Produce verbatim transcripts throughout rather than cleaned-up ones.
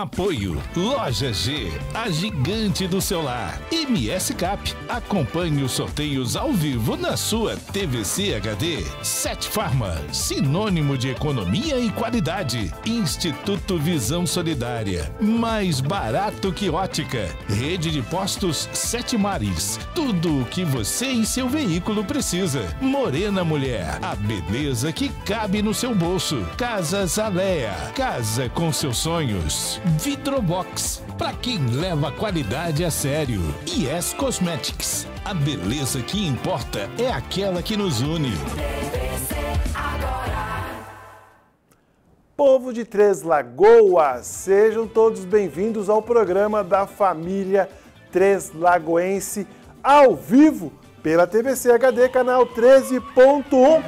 Apoio Loja G, a gigante do seu lar. M S Cap, acompanhe os sorteios ao vivo na sua T V C H D. Sete Farma, sinônimo de economia e qualidade. Instituto Visão Solidária, mais barato que ótica. Rede de Postos Sete Mares, tudo o que você e seu veículo precisa. Morena Mulher, a beleza que cabe no seu bolso. Casa Zaleia, casa com seus sonhos. Vidrobox, para quem leva a qualidade a sério. Yes Cosmetics, a beleza que importa é aquela que nos une. Povo de Três Lagoas, sejam todos bem-vindos ao programa da família Três Lagoense, ao vivo pela T V C H D, canal treze ponto um,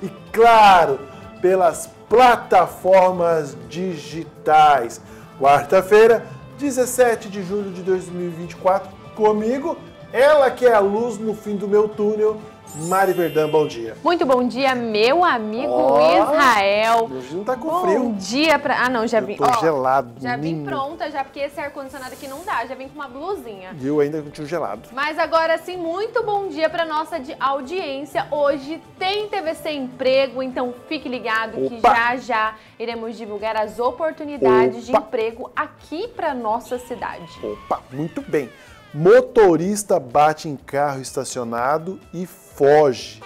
e claro, pelas plataformas digitais. Quarta-feira, dezessete de julho de dois mil e vinte e quatro, comigo, ela que é a luz no fim do meu túnel, Mari Verdão, bom dia. Muito bom dia, meu amigo oh, Israel. Hoje não tá com bom frio. Bom dia pra... Ah, não, já vim... Tô oh, gelado. Já vim pronta, já, porque esse ar-condicionado aqui não dá. Já vim com uma blusinha. E eu ainda continuo gelado. Mas agora sim, muito bom dia pra nossa audiência. Hoje tem T V C Emprego, então fique ligado. Opa. Que já já iremos divulgar as oportunidades Opa. de emprego aqui pra nossa cidade. Opa, muito bem. Motorista bate em carro estacionado e foge.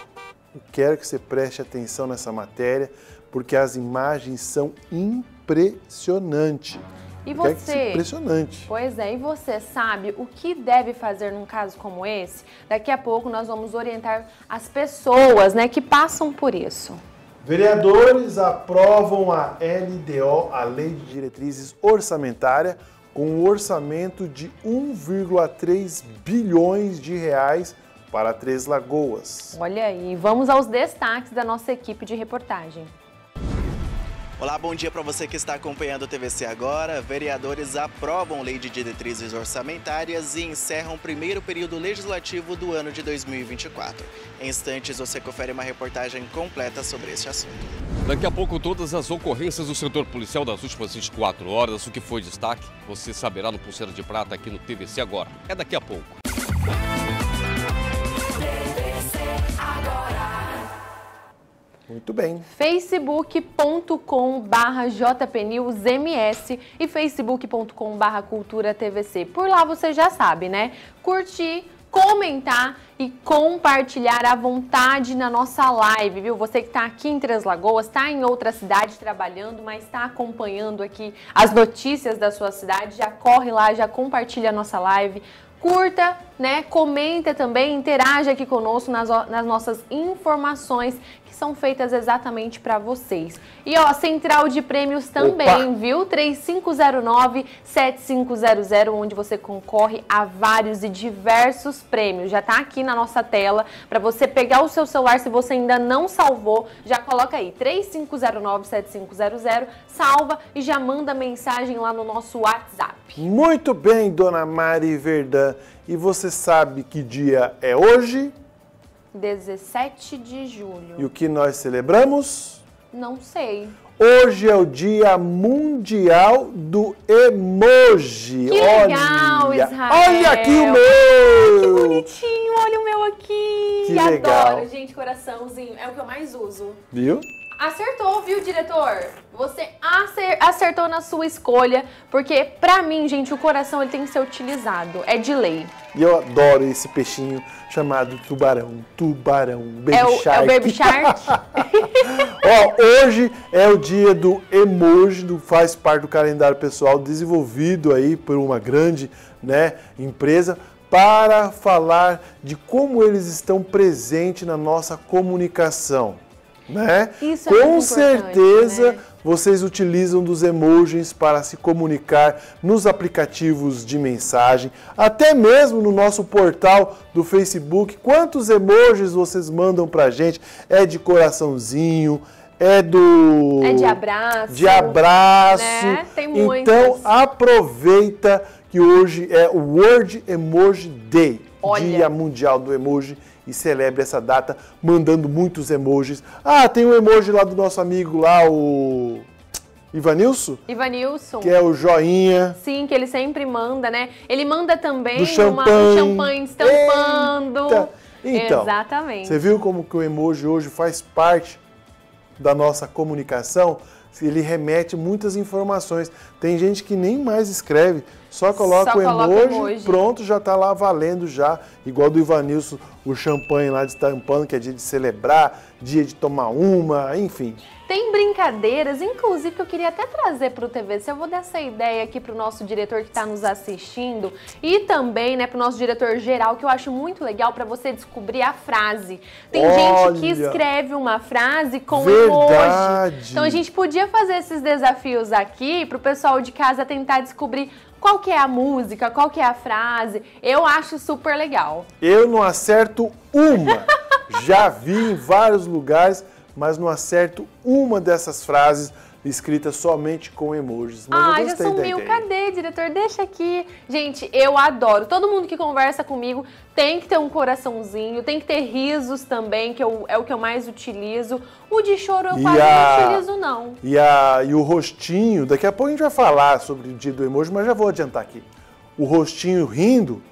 Eu quero que você preste atenção nessa matéria, porque as imagens são impressionantes. E você? Impressionante. Pois é, e você sabe o que deve fazer num caso como esse? Daqui a pouco nós vamos orientar as pessoas, né, que passam por isso. Vereadores aprovam a L D O, a Lei de Diretrizes Orçamentárias, com um orçamento de um vírgula três bilhões de reais para Três Lagoas. Olha aí, vamos aos destaques da nossa equipe de reportagem. Olá, bom dia para você que está acompanhando o T V C agora. Vereadores aprovam Lei de Diretrizes Orçamentárias e encerram o primeiro período legislativo do ano de dois mil e vinte e quatro. Em instantes você confere uma reportagem completa sobre este assunto. Daqui a pouco, todas as ocorrências do setor policial das últimas vinte e quatro horas, o que foi destaque, você saberá no Pulseira de Prata aqui no T V C Agora. É daqui a pouco. Muito bem. facebook ponto com barra jpnewsms e facebook ponto com barra cultura T V C. Por lá você já sabe, né? Curtir, comentar e compartilhar à vontade na nossa live, viu? Você que está aqui em Três Lagoas, está em outra cidade trabalhando, mas está acompanhando aqui as notícias da sua cidade, já corre lá, já compartilha a nossa live, curta, né? Comenta também, interage aqui conosco nas, nas nossas informações que são feitas exatamente para vocês. E ó, Central de Prêmios também, Opa. viu? três cinco zero nove, sete cinco zero zero, onde você concorre a vários e diversos prêmios. Já tá aqui na nossa tela para você pegar o seu celular, se você ainda não salvou, já coloca aí três cinco zero nove, sete cinco zero zero, salva e já manda mensagem lá no nosso WhatsApp. Muito bem, dona Mari Verdão. E você sabe que dia é hoje? dezessete de julho. E o que nós celebramos? Não sei. Hoje é o Dia Mundial do Emoji. Que legal, olha, Israel. Olha aqui o meu. Que bonitinho, olha o meu aqui. Que Adoro, legal. gente, coraçãozinho. É o que eu mais uso. Viu? Acertou, viu, diretor? Você acertou na sua escolha, porque pra mim, gente, o coração ele tem que ser utilizado, é de lei. E eu adoro esse peixinho chamado tubarão, tubarão, baby é o, shark. É o baby shark? Ó, hoje é o dia do emoji, do, faz parte do calendário pessoal desenvolvido aí por uma grande, né, empresa, para falar de como eles estão presentes na nossa comunicação. Né? Isso é Com certeza né? vocês utilizam dos emojis para se comunicar nos aplicativos de mensagem, até mesmo no nosso portal do Facebook. Quantos emojis vocês mandam pra gente? É de coraçãozinho, é do... É de abraço. De abraço. Né? Tem muitos. Então aproveita que hoje é o World Emoji Day, Olha. Dia Mundial do Emoji. E celebre essa data mandando muitos emojis. Ah, tem um emoji lá do nosso amigo lá, o... Ivanilson? Ivanilson. Que é o joinha. Sim, que ele sempre manda, né? Ele manda também uma, um champanhe estampando. Eita. Então, exatamente. Você viu como que o emoji hoje faz parte da nossa comunicação? Ele remete muitas informações. Tem gente que nem mais escreve, só coloca só o emoji, coloca emoji, pronto, já tá lá valendo já. Igual do Ivanilson, o champanhe lá de estampando, que é dia de celebrar, dia de tomar uma, enfim. Tem brincadeiras, inclusive, que eu queria até trazer para o T V C. Eu vou dar essa ideia aqui para o nosso diretor que está nos assistindo e também, né, para o nosso diretor geral, que eu acho muito legal para você descobrir a frase. Tem Olha, gente que escreve uma frase com verdade. emoji. Então a gente podia fazer esses desafios aqui para o pessoal de casa tentar descobrir qual que é a música, qual que é a frase. Eu acho super legal. Eu não acerto uma. Já vi em vários lugares, mas não acerto uma dessas frases escritas somente com emojis. Mas ah, já sumiu. Cadê, diretor? Deixa aqui. Gente, eu adoro. Todo mundo que conversa comigo tem que ter um coraçãozinho, tem que ter risos também, que eu, é o que eu mais utilizo. O de choro eu quase não utilizo, não. E, a, e o rostinho, daqui a pouco a gente vai falar sobre o dia do emoji, mas já vou adiantar aqui. O rostinho rindo,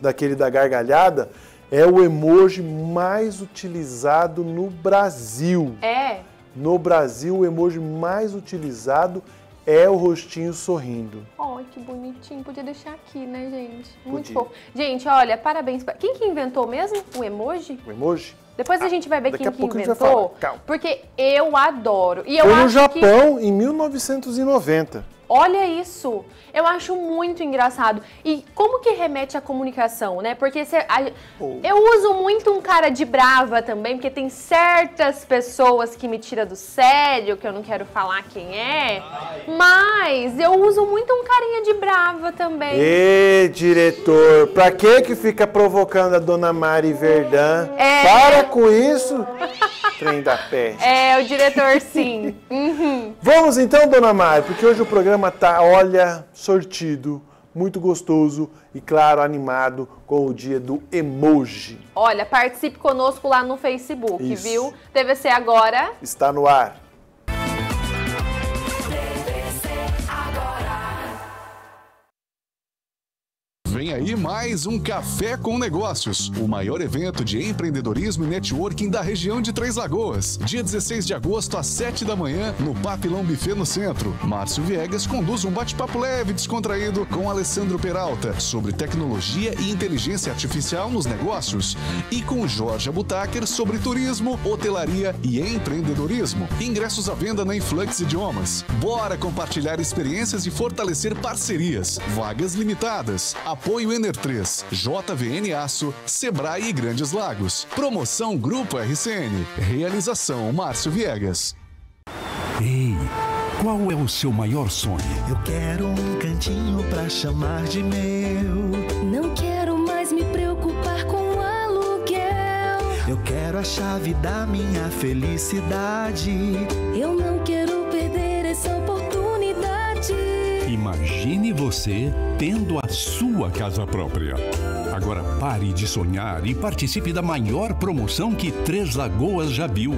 daquele da gargalhada, é o emoji mais utilizado no Brasil. É. No Brasil, o emoji mais utilizado é o rostinho sorrindo. Ai, que bonitinho. Podia deixar aqui, né, gente? Muito Podia. fofo. Gente, olha, parabéns. Pra... Quem que inventou mesmo o emoji? O emoji? Depois ah, a gente vai ver quem que inventou, porque eu adoro. E eu Foi acho no Japão, que... em mil novecentos e noventa. Olha isso! Eu acho muito engraçado. E como que remete à comunicação, né? Porque cê, a, oh. eu uso muito um cara de brava também, porque tem certas pessoas que me tiram do sério, que eu não quero falar quem é. Ai. Mas eu uso muito um carinha de brava também. Ê, diretor, pra que que fica provocando a dona Mari Verdão? É. Para com isso! Trem da peste. É, o diretor sim. Uhum. Vamos então, dona Mari, porque hoje o programa tá, olha, sortido, muito gostoso e, claro, animado com o dia do emoji. Olha, participe conosco lá no Facebook, Isso. viu? T V C Agora está no ar. Vem aí mais um Café com Negócios, o maior evento de empreendedorismo e networking da região de Três Lagoas. Dia dezesseis de agosto, às sete da manhã, no Papilão Buffet no Centro. Márcio Viegas conduz um bate-papo leve e descontraído com Alessandro Peralta sobre tecnologia e inteligência artificial nos negócios. E com Jorge Abutaker sobre turismo, hotelaria e empreendedorismo. Ingressos à venda na Influx Idiomas. Bora compartilhar experiências e fortalecer parcerias. Vagas limitadas. Apoio Ener três, J V N Aço, Sebrae e Grandes Lagos. Promoção Grupo R C N. Realização Márcio Viegas. Ei, qual é o seu maior sonho? Eu quero um cantinho pra chamar de meu. Não quero mais me preocupar com aluguel. Eu quero a chave da minha felicidade. Eu não quero perder essa oportunidade. Imagine você tendo a sua casa própria. Agora pare de sonhar e participe da maior promoção que Três Lagoas já viu.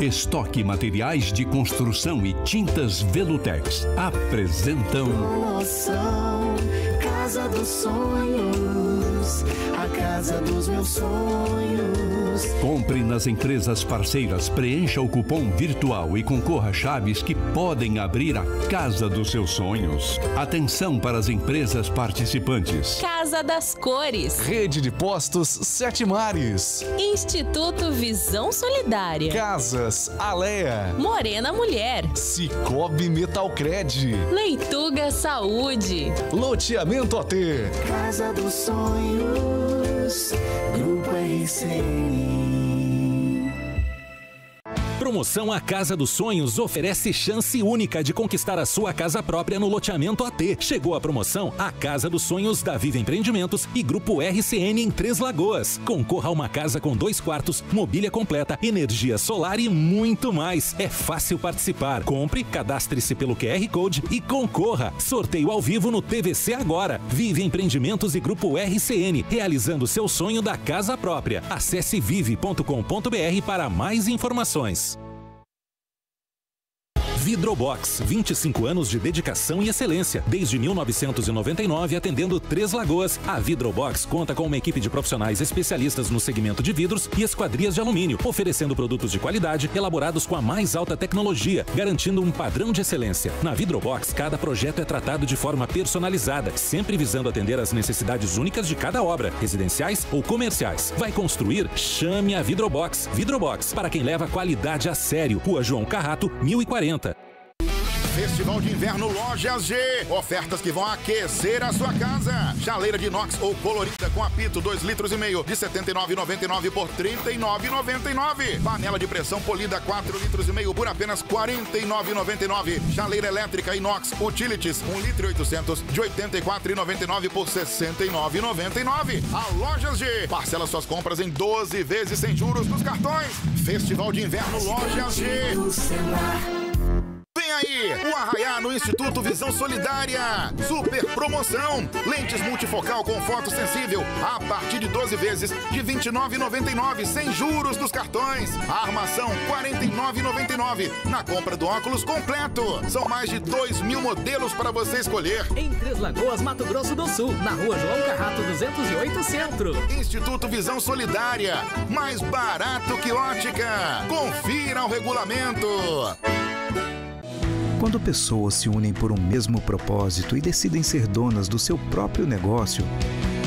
Estoque Materiais de Construção e Tintas Velutex apresentam... Promoção, Casa dos Sonhos, a casa dos meus sonhos. Compre nas empresas parceiras, preencha o cupom virtual e concorra a chaves que podem abrir a casa dos seus sonhos. Atenção para as empresas participantes. Casa das Cores. Rede de Postos Sete Mares. Instituto Visão Solidária. Casas Alea. Morena Mulher. Sicoob Metalcred. Leituga Saúde. Loteamento O T. Casa dos Sonhos. Grupo R C N. Promoção A Casa dos Sonhos oferece chance única de conquistar a sua casa própria no loteamento A T. Chegou a promoção A Casa dos Sonhos da Vive Empreendimentos e Grupo R C N em Três Lagoas. Concorra a uma casa com dois quartos, mobília completa, energia solar e muito mais. É fácil participar. Compre, cadastre-se pelo Q R Code e concorra. Sorteio ao vivo no T V C Agora. Vive Empreendimentos e Grupo R C N, realizando seu sonho da casa própria. Acesse vive ponto com ponto br para mais informações. Vidrobox, vinte e cinco anos de dedicação e excelência. Desde mil novecentos e noventa e nove, atendendo Três Lagoas, a Vidrobox conta com uma equipe de profissionais especialistas no segmento de vidros e esquadrias de alumínio, oferecendo produtos de qualidade elaborados com a mais alta tecnologia, garantindo um padrão de excelência. Na Vidrobox, cada projeto é tratado de forma personalizada, sempre visando atender às necessidades únicas de cada obra, residenciais ou comerciais. Vai construir? Chame a Vidrobox. Vidrobox, para quem leva qualidade a sério. Rua João Carrato, mil e quarenta. Festival de Inverno Lojas G. Ofertas que vão aquecer a sua casa. Chaleira de inox ou colorida com apito dois litros e meio de setenta e nove reais e noventa e nove centavos por trinta e nove reais e noventa e nove centavos. Panela de pressão polida quatro litros e meio por apenas quarenta e nove reais e noventa e nove centavos. Chaleira elétrica inox Utilities um litro e oitocentos de oitenta e quatro reais e noventa e nove centavos por sessenta e nove reais e noventa e nove centavos. A Lojas G parcela suas compras em doze vezes sem juros nos cartões. Festival de Inverno Lojas G. Vem aí, o Arraiá no Instituto Visão Solidária. Super promoção. Lentes multifocal com foto sensível a partir de doze vezes de vinte e nove reais e noventa e nove centavos sem juros dos cartões. Armação quarenta e nove reais e noventa e nove centavos na compra do óculos completo. São mais de dois mil modelos para você escolher. Em Três Lagoas, Mato Grosso do Sul, na Rua João Carrato, duzentos e oito Centro. Instituto Visão Solidária. Mais barato que ótica. Confira o regulamento. Quando pessoas se unem por um mesmo propósito e decidem ser donas do seu próprio negócio,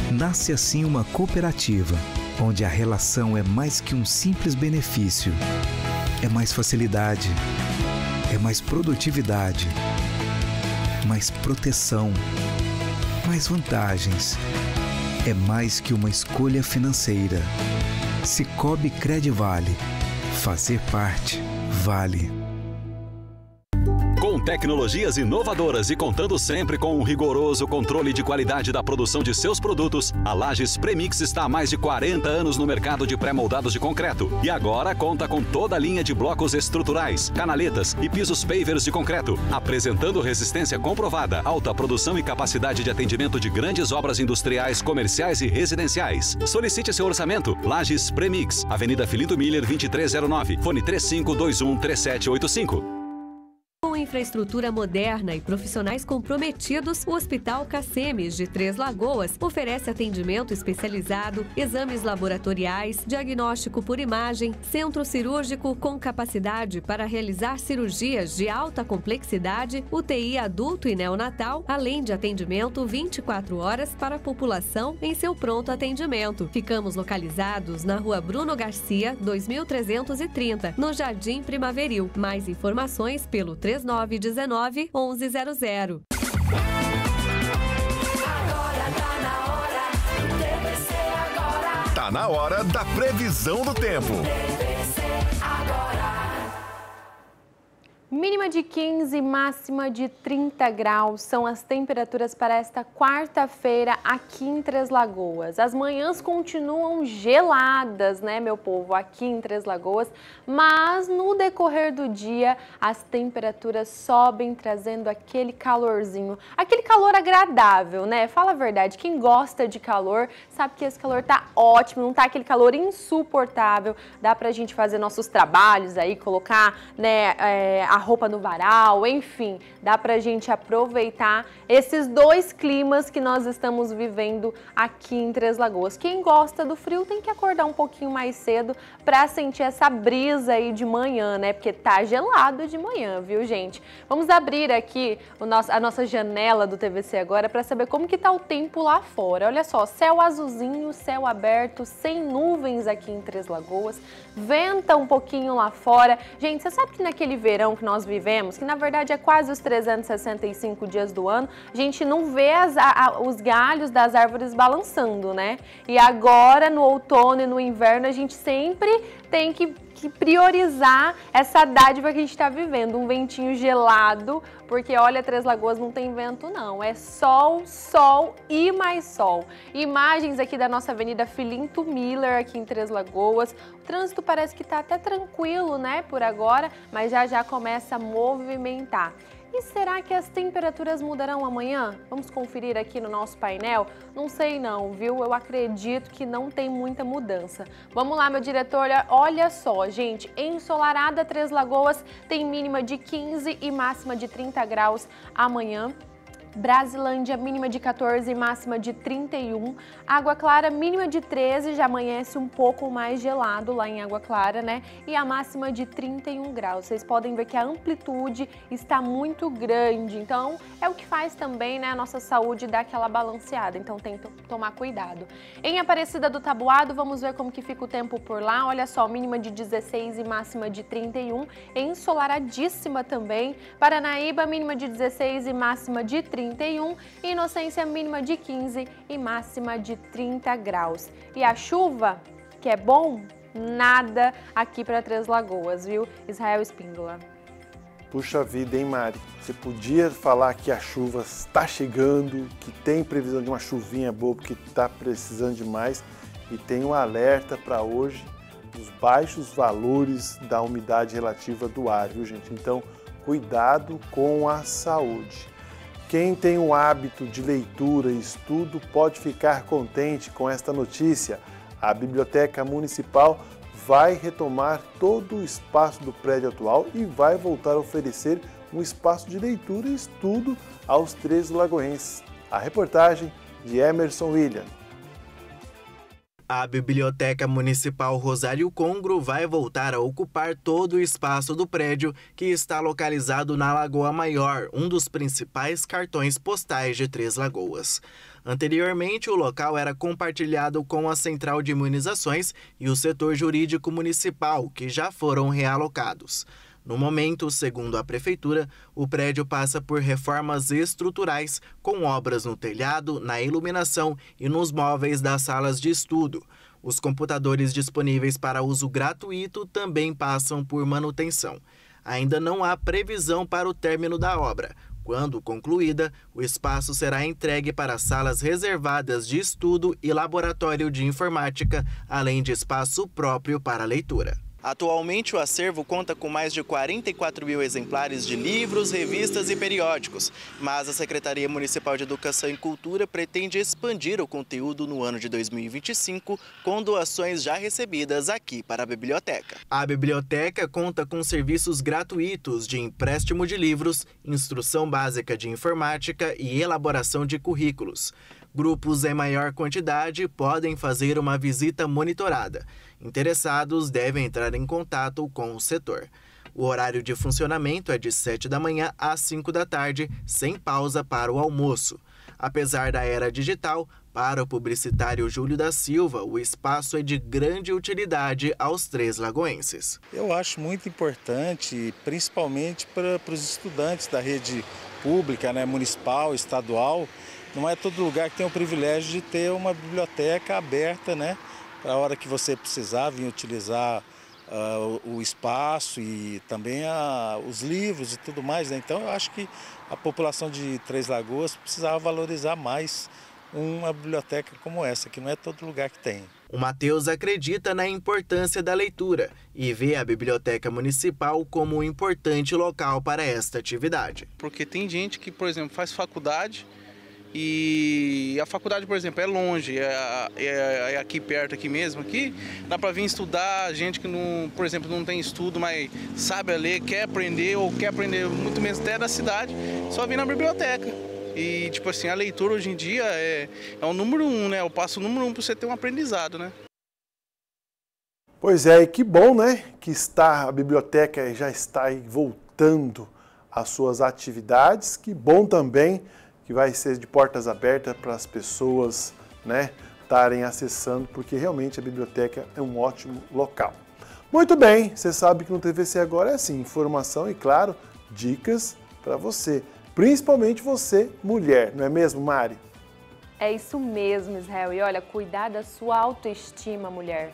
nasce assim uma cooperativa, onde a relação é mais que um simples benefício. É mais facilidade, é mais produtividade, mais proteção, mais vantagens. É mais que uma escolha financeira. Sicoob Credvale. Fazer parte vale. Com tecnologias inovadoras e contando sempre com um rigoroso controle de qualidade da produção de seus produtos, a Lages Premix está há mais de quarenta anos no mercado de pré-moldados de concreto e agora conta com toda a linha de blocos estruturais, canaletas e pisos pavers de concreto, apresentando resistência comprovada, alta produção e capacidade de atendimento de grandes obras industriais, comerciais e residenciais. Solicite seu orçamento. Lages Premix, Avenida Filinto Miller, vinte e três zero nove, fone três cinco dois um três sete oito cinco. Com infraestrutura moderna e profissionais comprometidos, o Hospital Cacemes de Três Lagoas oferece atendimento especializado, exames laboratoriais, diagnóstico por imagem, centro cirúrgico com capacidade para realizar cirurgias de alta complexidade, U T I adulto e neonatal, além de atendimento vinte e quatro horas para a população em seu pronto atendimento. Ficamos localizados na Rua Bruno Garcia, dois mil trezentos e trinta, no Jardim Primaveril. Mais informações pelo três nove um nove, onze zero zero. Tá na hora da previsão do tempo. Mínima de quinze, máxima de trinta graus são as temperaturas para esta quarta-feira aqui em Três Lagoas. As manhãs continuam geladas, né, meu povo, aqui em Três Lagoas, mas no decorrer do dia as temperaturas sobem, trazendo aquele calorzinho, aquele calor agradável, né? Fala a verdade, quem gosta de calor sabe que esse calor tá ótimo, não tá aquele calor insuportável, dá pra gente fazer nossos trabalhos aí, colocar, né, é, a roupa no varal, enfim, dá pra gente aproveitar esses dois climas que nós estamos vivendo aqui em Três Lagoas. Quem gosta do frio tem que acordar um pouquinho mais cedo pra sentir essa brisa aí de manhã, né? Porque tá gelado de manhã, viu, gente? Vamos abrir aqui o nosso, a nossa janela do T V C agora pra saber como que tá o tempo lá fora. Olha só, céu azulzinho, céu aberto, sem nuvens aqui em Três Lagoas, venta um pouquinho lá fora. Gente, você sabe que naquele verão que nós vivemos, que na verdade é quase os trezentos e sessenta e cinco dias do ano, a gente não vê as, a, os galhos das árvores balançando, né? E agora, no outono e no inverno, a gente sempre tem que, que priorizar essa dádiva que a gente está vivendo, um ventinho gelado, porque olha, Três Lagoas não tem vento não, é sol, sol e mais sol. Imagens aqui da nossa Avenida Filinto Miller, aqui em Três Lagoas. O trânsito parece que está até tranquilo, né, por agora, mas já já começa a movimentar. E será que as temperaturas mudarão amanhã? Vamos conferir aqui no nosso painel? Não sei não, viu? Eu acredito que não tem muita mudança. Vamos lá, meu diretor. Olha só, gente. Ensolarada, Três Lagoas tem mínima de quinze e máxima de trinta graus amanhã. Brasilândia, mínima de quatorze, máxima de trinta e um. Água Clara, mínima de treze, já amanhece um pouco mais gelado lá em Água Clara, né? E a máxima de trinta e um graus. Vocês podem ver que a amplitude está muito grande. Então, é o que faz também, né, a nossa saúde dar aquela balanceada. Então, tem que tomar cuidado. Em Aparecida do Taboado, vamos ver como que fica o tempo por lá. Olha só, mínima de dezesseis e máxima de trinta e um. Ensolaradíssima também. Paranaíba, mínima de dezesseis e máxima de trinta e um. trinta e um, Inocência mínima de quinze e máxima de trinta graus. E a chuva, que é bom, nada aqui para Três Lagoas, viu? Israel Espíndola. Puxa vida, hein, Mari? Você podia falar que a chuva está chegando, que tem previsão de uma chuvinha boa, porque está precisando demais. E tem um alerta para hoje dos baixos valores da umidade relativa do ar, viu, gente? Então, cuidado com a saúde. Quem tem o hábito de leitura e estudo pode ficar contente com esta notícia. A Biblioteca Municipal vai retomar todo o espaço do prédio atual e vai voltar a oferecer um espaço de leitura e estudo aos três lagoenses. A reportagem de Emerson William. A Biblioteca Municipal Rosário Congru vai voltar a ocupar todo o espaço do prédio que está localizado na Lagoa Maior, um dos principais cartões postais de Três Lagoas. Anteriormente, o local era compartilhado com a Central de Imunizações e o setor jurídico municipal, que já foram realocados. No momento, segundo a Prefeitura, o prédio passa por reformas estruturais, com obras no telhado, na iluminação e nos móveis das salas de estudo. Os computadores disponíveis para uso gratuito também passam por manutenção. Ainda não há previsão para o término da obra. Quando concluída, o espaço será entregue para salas reservadas de estudo e laboratório de informática, além de espaço próprio para leitura. Atualmente, o acervo conta com mais de quarenta e quatro mil exemplares de livros, revistas e periódicos, mas a Secretaria Municipal de Educação e Cultura pretende expandir o conteúdo no ano de dois mil e vinte e cinco com doações já recebidas aqui para a biblioteca. A biblioteca conta com serviços gratuitos de empréstimo de livros, instrução básica de informática e elaboração de currículos. Grupos em maior quantidade podem fazer uma visita monitorada. Interessados devem entrar em contato com o setor. O horário de funcionamento é de sete da manhã às cinco da tarde, sem pausa para o almoço. Apesar da era digital, para o publicitário Júlio da Silva, o espaço é de grande utilidade aos três lagoenses. Eu acho muito importante, principalmente para, para os estudantes da rede pública, né, municipal, estadual. Não é todo lugar que tem o privilégio de ter uma biblioteca aberta, né? Para a hora que você precisar vir utilizar uh, o espaço e também a, os livros e tudo mais, né? Então, eu acho que a população de Três Lagoas precisava valorizar mais uma biblioteca como essa, que não é todo lugar que tem. O Matheus acredita na importância da leitura e vê a Biblioteca Municipal como um importante local para esta atividade. Porque tem gente que, por exemplo, faz faculdade. E a faculdade, por exemplo, é longe, é, é, é aqui perto, aqui mesmo, aqui dá para vir estudar, gente que, não, por exemplo, não tem estudo, mas sabe ler, quer aprender ou quer aprender muito menos até da cidade, só vir na biblioteca. E, tipo assim, a leitura hoje em dia é, é o número um, né? O passo número um para você ter um aprendizado, né? Pois é, e que bom, né? Que está, a biblioteca já está aí voltando às suas atividades, que bom também que vai ser de portas abertas para as pessoas, né, estarem acessando, porque realmente a biblioteca é um ótimo local. Muito bem, você sabe que no T V C agora é assim, informação e, claro, dicas para você, principalmente você, mulher, não é mesmo, Mari? É isso mesmo, Israel. E olha, cuidar da sua autoestima, mulher,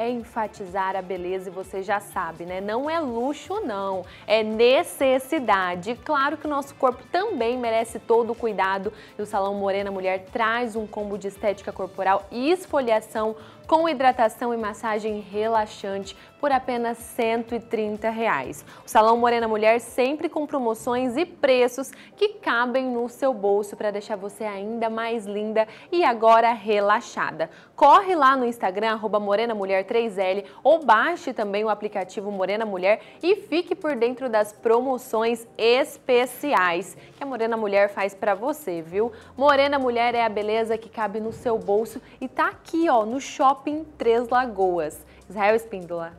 é enfatizar a beleza e você já sabe, né? Não é luxo, não. É necessidade. Claro que o nosso corpo também merece todo o cuidado. E o Salão Morena Mulher traz um combo de estética corporal e esfoliação com hidratação e massagem relaxante por apenas cento e trinta reais. O Salão Morena Mulher sempre com promoções e preços que cabem no seu bolso para deixar você ainda mais linda e agora relaxada. Corre lá no Instagram, arroba Morena Mulher três L, ou baixe também o aplicativo Morena Mulher e fique por dentro das promoções especiais que a Morena Mulher faz para você, viu? Morena Mulher é a beleza que cabe no seu bolso e tá aqui, ó, no Shopping Três Lagoas. Israel Espíndola.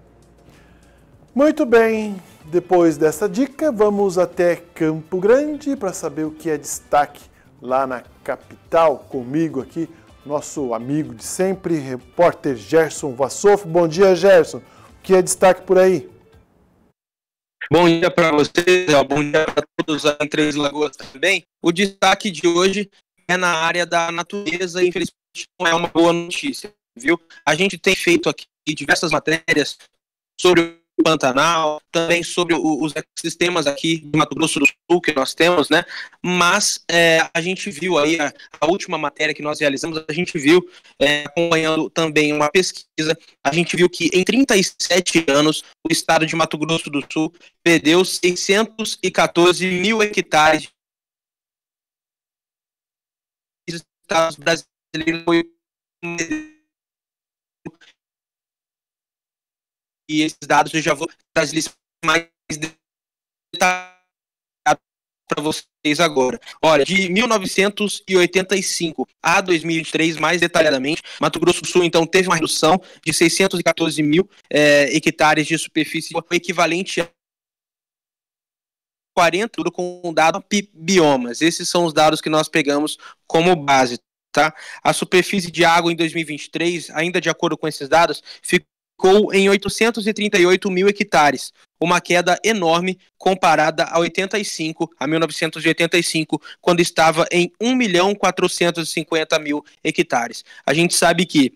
Muito bem, depois dessa dica, vamos até Campo Grande para saber o que é destaque lá na capital. Comigo aqui, nosso amigo de sempre, repórter Gerson Vassofo. Bom dia, Gerson. O que é destaque por aí? Bom dia para vocês, bom dia para todos em Três Lagoas também. O destaque de hoje é na área da natureza, infelizmente não é uma boa notícia, viu? A gente tem feito aqui diversas matérias sobre o Pantanal, também sobre o, os ecossistemas aqui do Mato Grosso do Sul que nós temos, né? Mas é, a gente viu aí, a, a última matéria que nós realizamos, a gente viu, é, acompanhando também uma pesquisa, a gente viu que em trinta e sete anos o estado de Mato Grosso do Sul perdeu seiscentos e quatorze mil hectares de estados brasileiros. E esses dados eu já vou trazer mais detalhes para vocês agora. Olha, de mil novecentos e oitenta e cinco a dois mil e vinte e três, mais detalhadamente, Mato Grosso do Sul, então, teve uma redução de seiscentos e quatorze mil é, hectares de superfície, o equivalente a quarenta com o dado biomas. Esses são os dados que nós pegamos como base, tá? A superfície de água em dois mil e vinte e três, ainda de acordo com esses dados, ficou ficou em oitocentos e trinta e oito mil hectares, uma queda enorme comparada a oitenta e cinco, a mil novecentos e oitenta e cinco, quando estava em um milhão quatrocentos e cinquenta mil hectares. A gente sabe que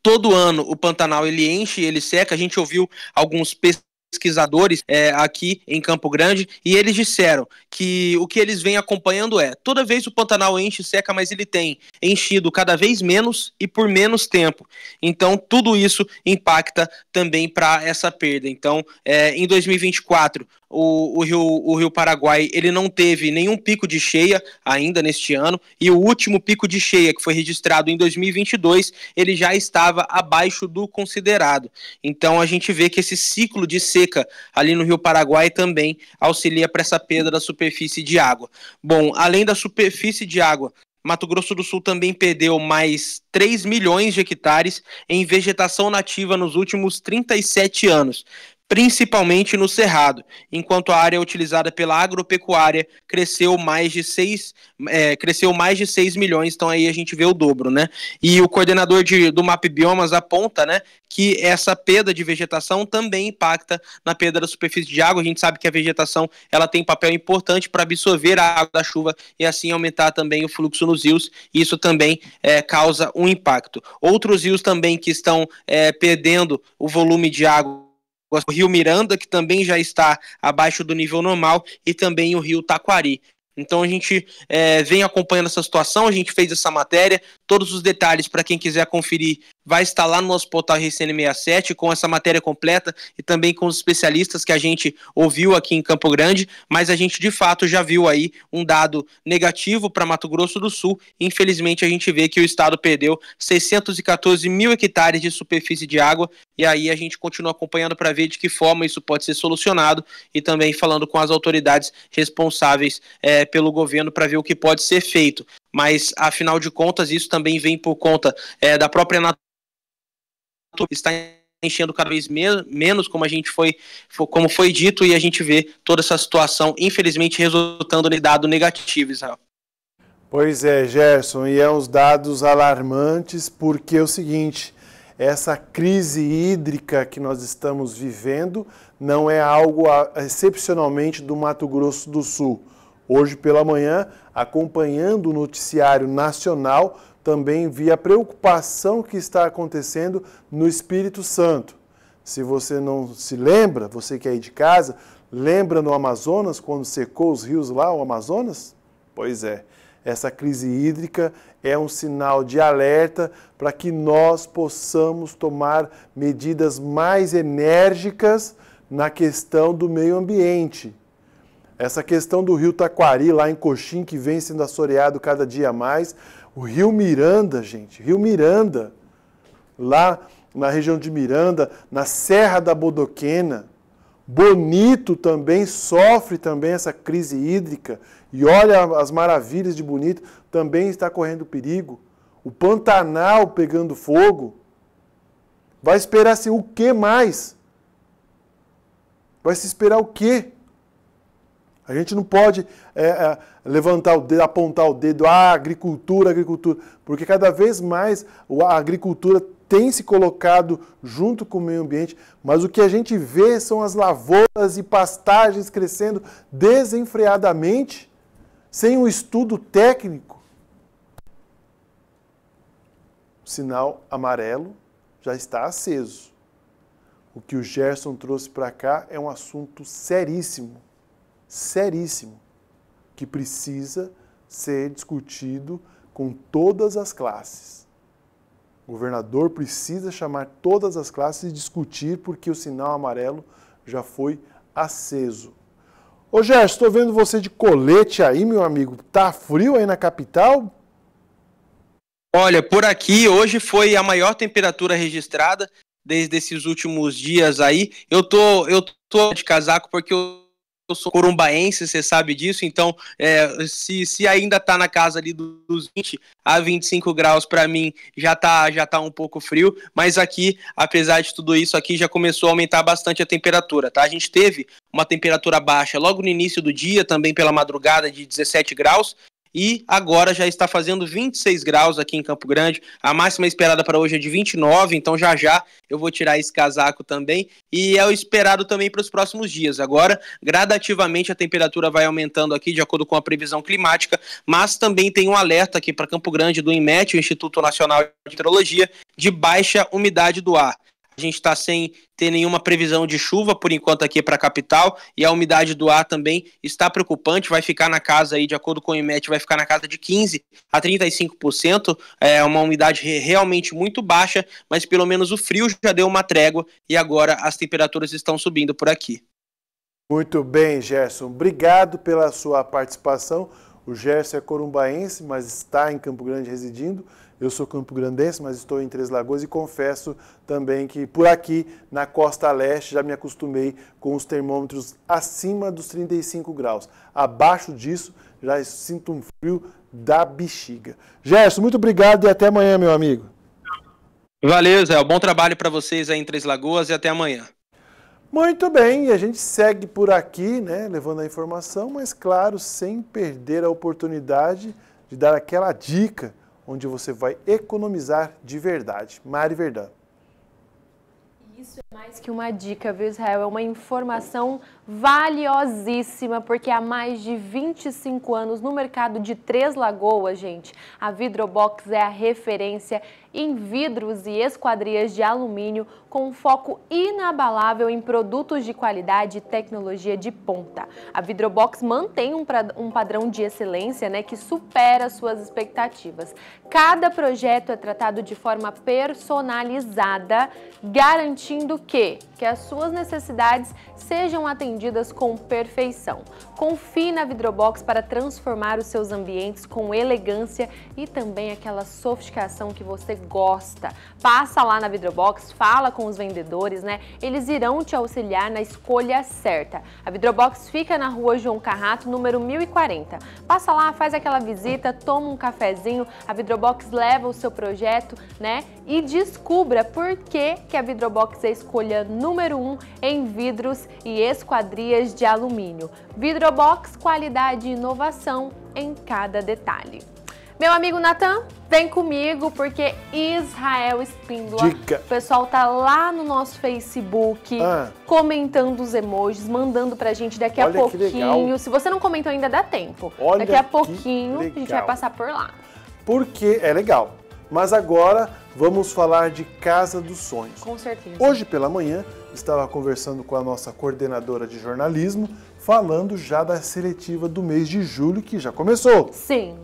todo ano o Pantanal ele enche, ele seca. A gente ouviu alguns pesquisadores é, aqui em Campo Grande e eles disseram que o que eles vêm acompanhando é, toda vez o Pantanal enche e seca, mas ele tem enchido cada vez menos e por menos tempo. Então tudo isso impacta também para essa perda. Então é, em dois mil e vinte e quatro o, o, Rio, o Rio Paraguai ele não teve nenhum pico de cheia ainda neste ano, e o último pico de cheia que foi registrado em dois mil e vinte e dois ele já estava abaixo do considerado. Então a gente vê que esse ciclo de seca ali no Rio Paraguai também auxilia para essa perda da superfície de água. Bom, além da superfície de água, Mato Grosso do Sul também perdeu mais três milhões de hectares em vegetação nativa nos últimos trinta e sete anos, principalmente no Cerrado, enquanto a área utilizada pela agropecuária cresceu mais de seis, é, cresceu mais de seis milhões, então aí a gente vê o dobro, né? E o coordenador de, do M A P Biomas aponta, né, que essa perda de vegetação também impacta na perda da superfície de água. A gente sabe que a vegetação ela tem papel importante para absorver a água da chuva e assim aumentar também o fluxo nos rios, e isso também é, causa um impacto. Outros rios também que estão é, perdendo o volume de água, o Rio Miranda, que também já está abaixo do nível normal, e também o Rio Taquari. Então a gente é, vem acompanhando essa situação, a gente fez essa matéria, todos os detalhes para quem quiser conferir vai estar lá no nosso portal R C N sessenta e sete com essa matéria completa e também com os especialistas que a gente ouviu aqui em Campo Grande, mas a gente de fato já viu aí um dado negativo para Mato Grosso do Sul. Infelizmente a gente vê que o estado perdeu seiscentos e quatorze mil hectares de superfície de água, e aí a gente continua acompanhando para ver de que forma isso pode ser solucionado e também falando com as autoridades responsáveis é, pelo governo para ver o que pode ser feito. Mas, afinal de contas, isso também vem por conta é, da própria natureza, está enchendo cada vez me menos, como a gente foi, foi, como foi dito, e a gente vê toda essa situação, infelizmente, resultando em dado negativo, Israel. Pois é, Gerson, e é uns dados alarmantes, porque é o seguinte, essa crise hídrica que nós estamos vivendo não é algo excepcionalmente do Mato Grosso do Sul. Hoje pela manhã, acompanhando o noticiário nacional, também vi a preocupação que está acontecendo no Espírito Santo. Se você não se lembra, você que é aí de casa, lembra no Amazonas, quando secou os rios lá, o Amazonas? Pois é, Essa crise hídrica é um sinal de alerta para que nós possamos tomar medidas mais enérgicas na questão do meio ambiente. Essa questão do rio Taquari, lá em Coxim, que vem sendo assoreado cada dia mais. O rio Miranda, gente, rio Miranda, lá na região de Miranda, na Serra da Bodoquena. Bonito também sofre também essa crise hídrica, e olha as maravilhas de Bonito, também está correndo perigo. O Pantanal pegando fogo. Vai esperar-se o que mais? Vai se esperar o quê? A gente não pode é, é, levantar o dedo, apontar o dedo, ah, agricultura, agricultura, porque cada vez mais a agricultura tem se colocado junto com o meio ambiente, mas o que a gente vê são as lavouras e pastagens crescendo desenfreadamente, sem um estudo técnico. O sinal amarelo já está aceso. O que o Gerson trouxe para cá é um assunto seríssimo, seríssimo, que precisa ser discutido com todas as classes. O governador precisa chamar todas as classes e discutir, porque o sinal amarelo já foi aceso. Ô Gerson, estou vendo você de colete aí, meu amigo. Tá frio aí na capital? Olha, por aqui hoje foi a maior temperatura registrada desde esses últimos dias aí. Eu tô, eu tô de casaco porque eu... Eu sou corumbaense, você sabe disso, então é, se, se ainda tá na casa ali dos vinte a vinte e cinco graus, para mim já tá, já tá um pouco frio, mas aqui, apesar de tudo isso, aqui já começou a aumentar bastante a temperatura, tá? A gente teve uma temperatura baixa logo no início do dia, também pela madrugada, de dezessete graus, e agora já está fazendo vinte e seis graus aqui em Campo Grande. A máxima esperada para hoje é de vinte e nove, então já já eu vou tirar esse casaco também. E é o esperado também para os próximos dias. Agora, gradativamente, a temperatura vai aumentando aqui, de acordo com a previsão climática, mas também tem um alerta aqui para Campo Grande do INMET, o Instituto Nacional de Meteorologia, de baixa umidade do ar. A gente está sem ter nenhuma previsão de chuva, por enquanto, aqui para a capital, e a umidade do ar também está preocupante, vai ficar na casa aí, de acordo com o IMET, vai ficar na casa de quinze a trinta e cinco por cento, é uma umidade realmente muito baixa, mas pelo menos o frio já deu uma trégua, e agora as temperaturas estão subindo por aqui. Muito bem, Gerson, obrigado pela sua participação. O Gerson é corumbaense, mas está em Campo Grande residindo. Eu sou campograndense, mas estou em Três Lagoas e confesso também que por aqui, na costa leste, já me acostumei com os termômetros acima dos trinta e cinco graus. Abaixo disso, já sinto um frio da bexiga. Gerson, muito obrigado e até amanhã, meu amigo. Valeu, Zé. Bom trabalho para vocês aí em Três Lagoas e até amanhã. Muito bem, e a gente segue por aqui, né, levando a informação, mas claro, sem perder a oportunidade de dar aquela dica onde você vai economizar de verdade. Mari Verdão. Isso é mais que uma dica, viu, Israel? É uma informação valiosíssima, porque há mais de vinte e cinco anos no mercado de Três Lagoas, gente, a Vidrobox é a referência em vidros e esquadrias de alumínio, com um foco inabalável em produtos de qualidade e tecnologia de ponta. A Vidrobox mantém um, um padrão de excelência, né, que supera suas expectativas. Cada projeto é tratado de forma personalizada, garantindo que, que as suas necessidades sejam atendidas com perfeição. Confie na Vidrobox para transformar os seus ambientes com elegância e também aquela sofisticação que você gosta. Passa lá na Vidrobox, fala com os vendedores, né? Eles irão te auxiliar na escolha certa. A Vidrobox fica na rua João Carrato, número mil e quarenta. Passa lá, faz aquela visita, toma um cafezinho, a Vidrobox leva o seu projeto, né? E descubra por que, que a Vidrobox é a escolha número um em vidros e esquadrias de alumínio. Vidrobox, qualidade e inovação em cada detalhe. Meu amigo Natan, vem comigo, porque Israel Espíndola, dica. O pessoal tá lá no nosso Facebook, ah. comentando os emojis, mandando pra gente daqui Olha a pouquinho. Se você não comentou ainda, dá tempo. Olha daqui a pouquinho legal. A gente vai passar por lá. Porque é legal. Mas agora vamos falar de Casa dos Sonhos. Com certeza. Hoje pela manhã, estava conversando com a nossa coordenadora de jornalismo, falando já da seletiva do mês de julho, que já começou. Sim.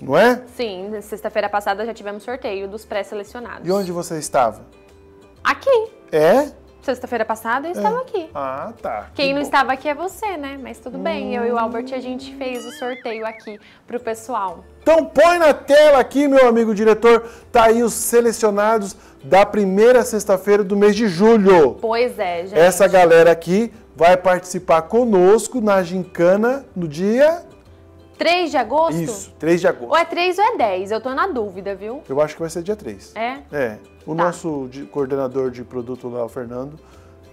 não é? Sim, sexta-feira passada já tivemos sorteio dos pré-selecionados. E onde você estava? Aqui. É? Sexta-feira passada eu estava é. aqui. Ah, tá. Quem que não bom. estava aqui é você, né? Mas tudo hum. bem, eu e o Albert a gente fez o sorteio aqui pro pessoal. Então põe na tela aqui, meu amigo diretor, tá aí os selecionados da primeira sexta-feira do mês de julho. Pois é, gente. Essa galera aqui vai participar conosco na gincana no dia... três de agosto? Isso, três de agosto. Ou é três ou é dez, eu tô na dúvida, viu? Eu acho que vai ser dia três. É? É. O tá. nosso coordenador de produto lá, o Fernando,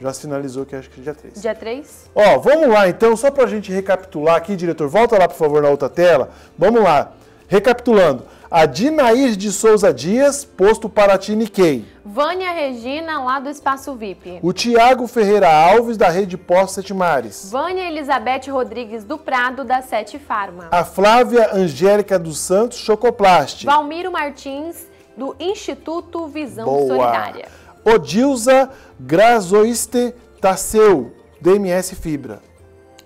já sinalizou que acho que é dia três. Dia três? Ó, vamos lá então, só pra gente recapitular aqui, diretor, volta lá por favor na outra tela. Vamos lá, recapitulando. A Dinaís de Souza Dias, posto Paraty Niquei. Vânia Regina, lá do Espaço V I P. O Tiago Ferreira Alves, da Rede Postos Sete Mares. Vânia Elizabeth Rodrigues do Prado, da Sete Farma. A Flávia Angélica dos Santos, Chocoplast. Valmiro Martins, do Instituto Visão Boa. Solidária. Odilza Grazoiste Tasseu, D M S Fibra.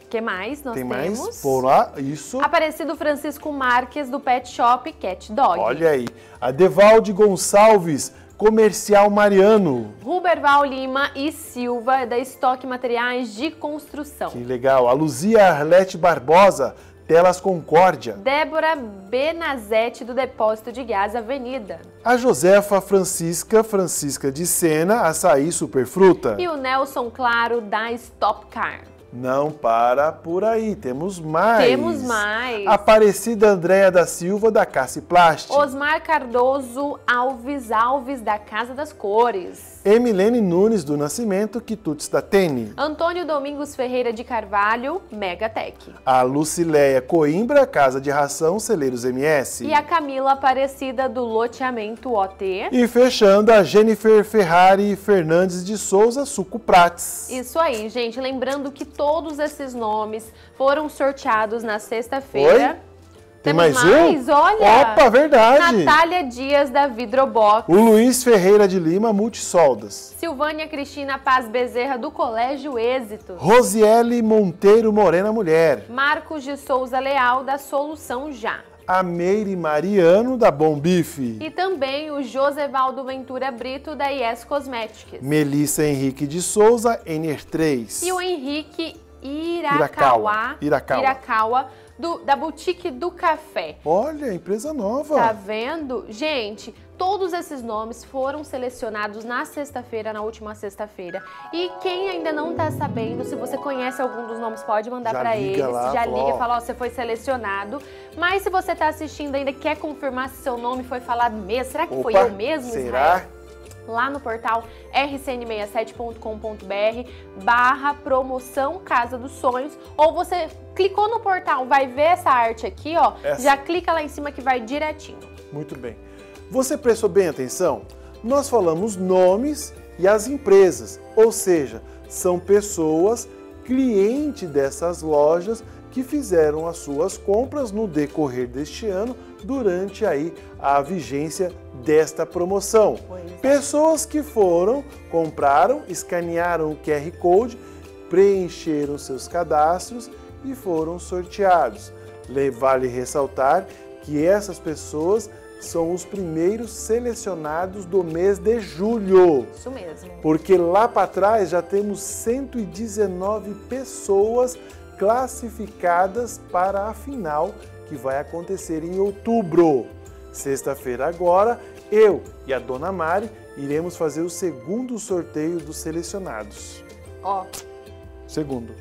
O que mais nós Tem temos? Mais por lá, isso. Aparecido Francisco Marques, do Pet Shop Cat Dog. Olha aí. A Devalde Gonçalves, Comercial Mariano. Ruberval Lima e Silva, da Estoque Materiais de Construção. Que legal. A Luzia Arlete Barbosa, Telas Concórdia. Débora Benazete, do Depósito de Gás Avenida. A Josefa Francisca, Francisca de Sena, Açaí Superfruta. E o Nelson Claro, da Stop Car. Não para por aí, temos mais. Temos mais. Aparecida Andréa da Silva, da Cassiplast. Osmar Cardoso Alves Alves, da Casa das Cores. Emilene Nunes do Nascimento, Quitutes da Tene. Antônio Domingos Ferreira de Carvalho, Megatec. A Lucileia Coimbra, Casa de Ração, Celeiros M S. E a Camila Aparecida do Loteamento O T. E fechando, a Jennifer Ferrari Fernandes de Souza, Suco Prates. Isso aí, gente. Lembrando que todos esses nomes foram sorteados na sexta-feira. Tem mais, mais um? Olha! Opa, verdade! Natália Dias, da Vidrobox. O Luiz Ferreira de Lima, Multisoldas. Silvânia Cristina Paz Bezerra, do Colégio Êxito. Rosiele Monteiro Morena Mulher. Marcos de Souza Leal, da Solução Já. A Meire Mariano, da Bom Bife. E também o Josevaldo Ventura Brito, da Yes Cosmetics. Melissa Henrique de Souza, Ener três. E o Henrique Irakawa, Irakawa. Irakawa do, da Boutique do Café. Olha, empresa nova. Tá vendo? Gente, todos esses nomes foram selecionados na sexta-feira, na última sexta-feira. E quem ainda não tá sabendo, se você conhece algum dos nomes, pode mandar para eles. Lá, já liga e fala, ó, você foi selecionado. Mas se você tá assistindo ainda, quer confirmar se seu nome foi falado mesmo, será que Opa, foi eu mesmo, será? Israel? Lá no portal r c n sessenta e sete ponto com ponto b r barra promoção Casa dos Sonhos, ou você clicou no portal, vai ver essa arte aqui, ó, essa. Já clica lá em cima que vai direitinho. Muito bem. Você prestou bem atenção? Nós falamos nomes e as empresas, ou seja, são pessoas, cliente dessas lojas, que fizeram as suas compras no decorrer deste ano, durante aí a vigência desta promoção. Pessoas que foram, compraram, escanearam o Q R Code, preencheram seus cadastros e foram sorteados. Vale ressaltar que essas pessoas são os primeiros selecionados do mês de julho. Isso mesmo. Porque lá para trás já temos cento e dezenove pessoas classificadas para a final que vai acontecer em outubro. Sexta-feira agora, eu e a Dona Mari iremos fazer o segundo sorteio dos selecionados. Ó. Segundo.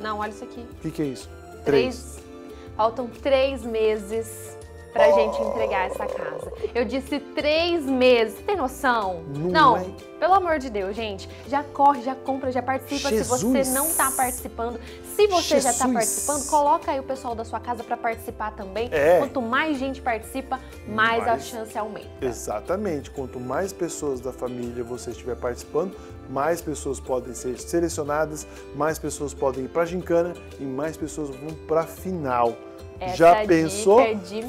Não, olha isso aqui. O que, que é isso? Três. três. Faltam três meses pra oh. gente entregar essa casa. Eu disse três meses. Tem noção? Não. Não. É... Pelo amor de Deus, gente, já corre, já compra, já participa. Jesus. Se você não está participando, se você Jesus. já está participando, coloca aí o pessoal da sua casa para participar também. É. Quanto mais gente participa, mais, mais a chance aumenta. Exatamente. Quanto mais pessoas da família você estiver participando, mais pessoas podem ser selecionadas, mais pessoas podem ir para a gincana e mais pessoas vão para a final. Essa já pensou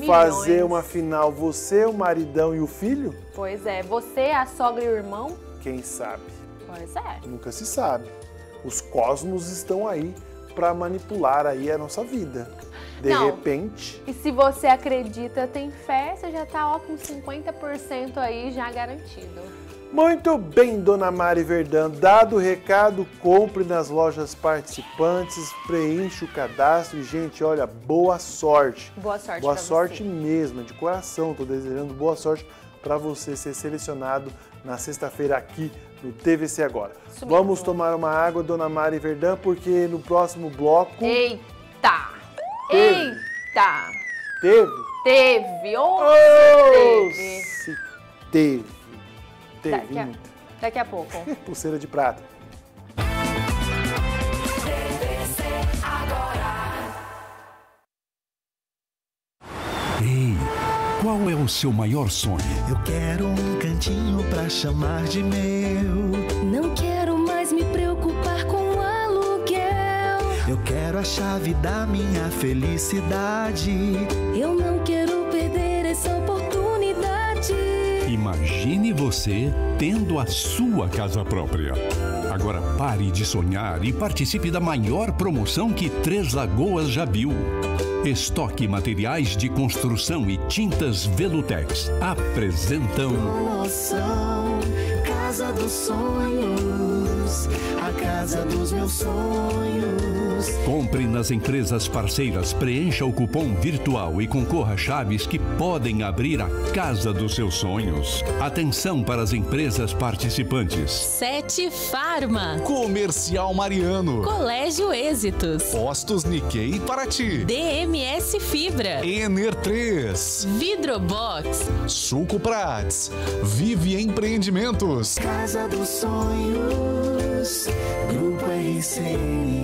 fazer uma final você, o maridão e o filho? Pois é. Você, a sogra e o irmão? Quem sabe? Pois é. Nunca se sabe. Os cosmos estão aí para manipular aí a nossa vida. de não. repente. E se você acredita, tem fé, você já tá ó, com cinquenta por cento aí já garantido. Muito bem, Dona Mari Verdão. Dado o recado, compre nas lojas participantes, preenche o cadastro e, gente, olha, boa sorte. Boa sorte Boa sorte você. mesmo, de coração. Tô desejando boa sorte para você ser selecionado na sexta-feira aqui no T V C Agora. Subiu. Vamos tomar uma água, Dona Mari Verdão, porque no próximo bloco... Eita! Teve. Eita! Teve? Teve! Oh, oh, teve! Se teve! Teve! Daqui a, daqui a pouco. Pulseira de prata. T V C Agora. Ei, qual é o seu maior sonho? Eu quero um cantinho pra chamar de meu. Não quero mais me preocupar com Eu quero a chave da minha felicidade. Eu não quero perder essa oportunidade. Imagine você tendo a sua casa própria. Agora pare de sonhar e participe da maior promoção que Três Lagoas já viu. Estoque Materiais de Construção e Tintas Velutex apresentam... Promoção, Casa dos Sonhos, a casa dos meus sonhos. Compre nas empresas parceiras, preencha o cupom virtual e concorra a chaves que podem abrir a casa dos seus sonhos. Atenção para as empresas participantes. Sete Farma, Comercial Mariano, Colégio Êxitos, Postos Nikkei Paraty, D M S Fibra, Ener três, Vidrobox, Suco Prats, Vive Empreendimentos, Casa dos Sonhos, Grupo R C N.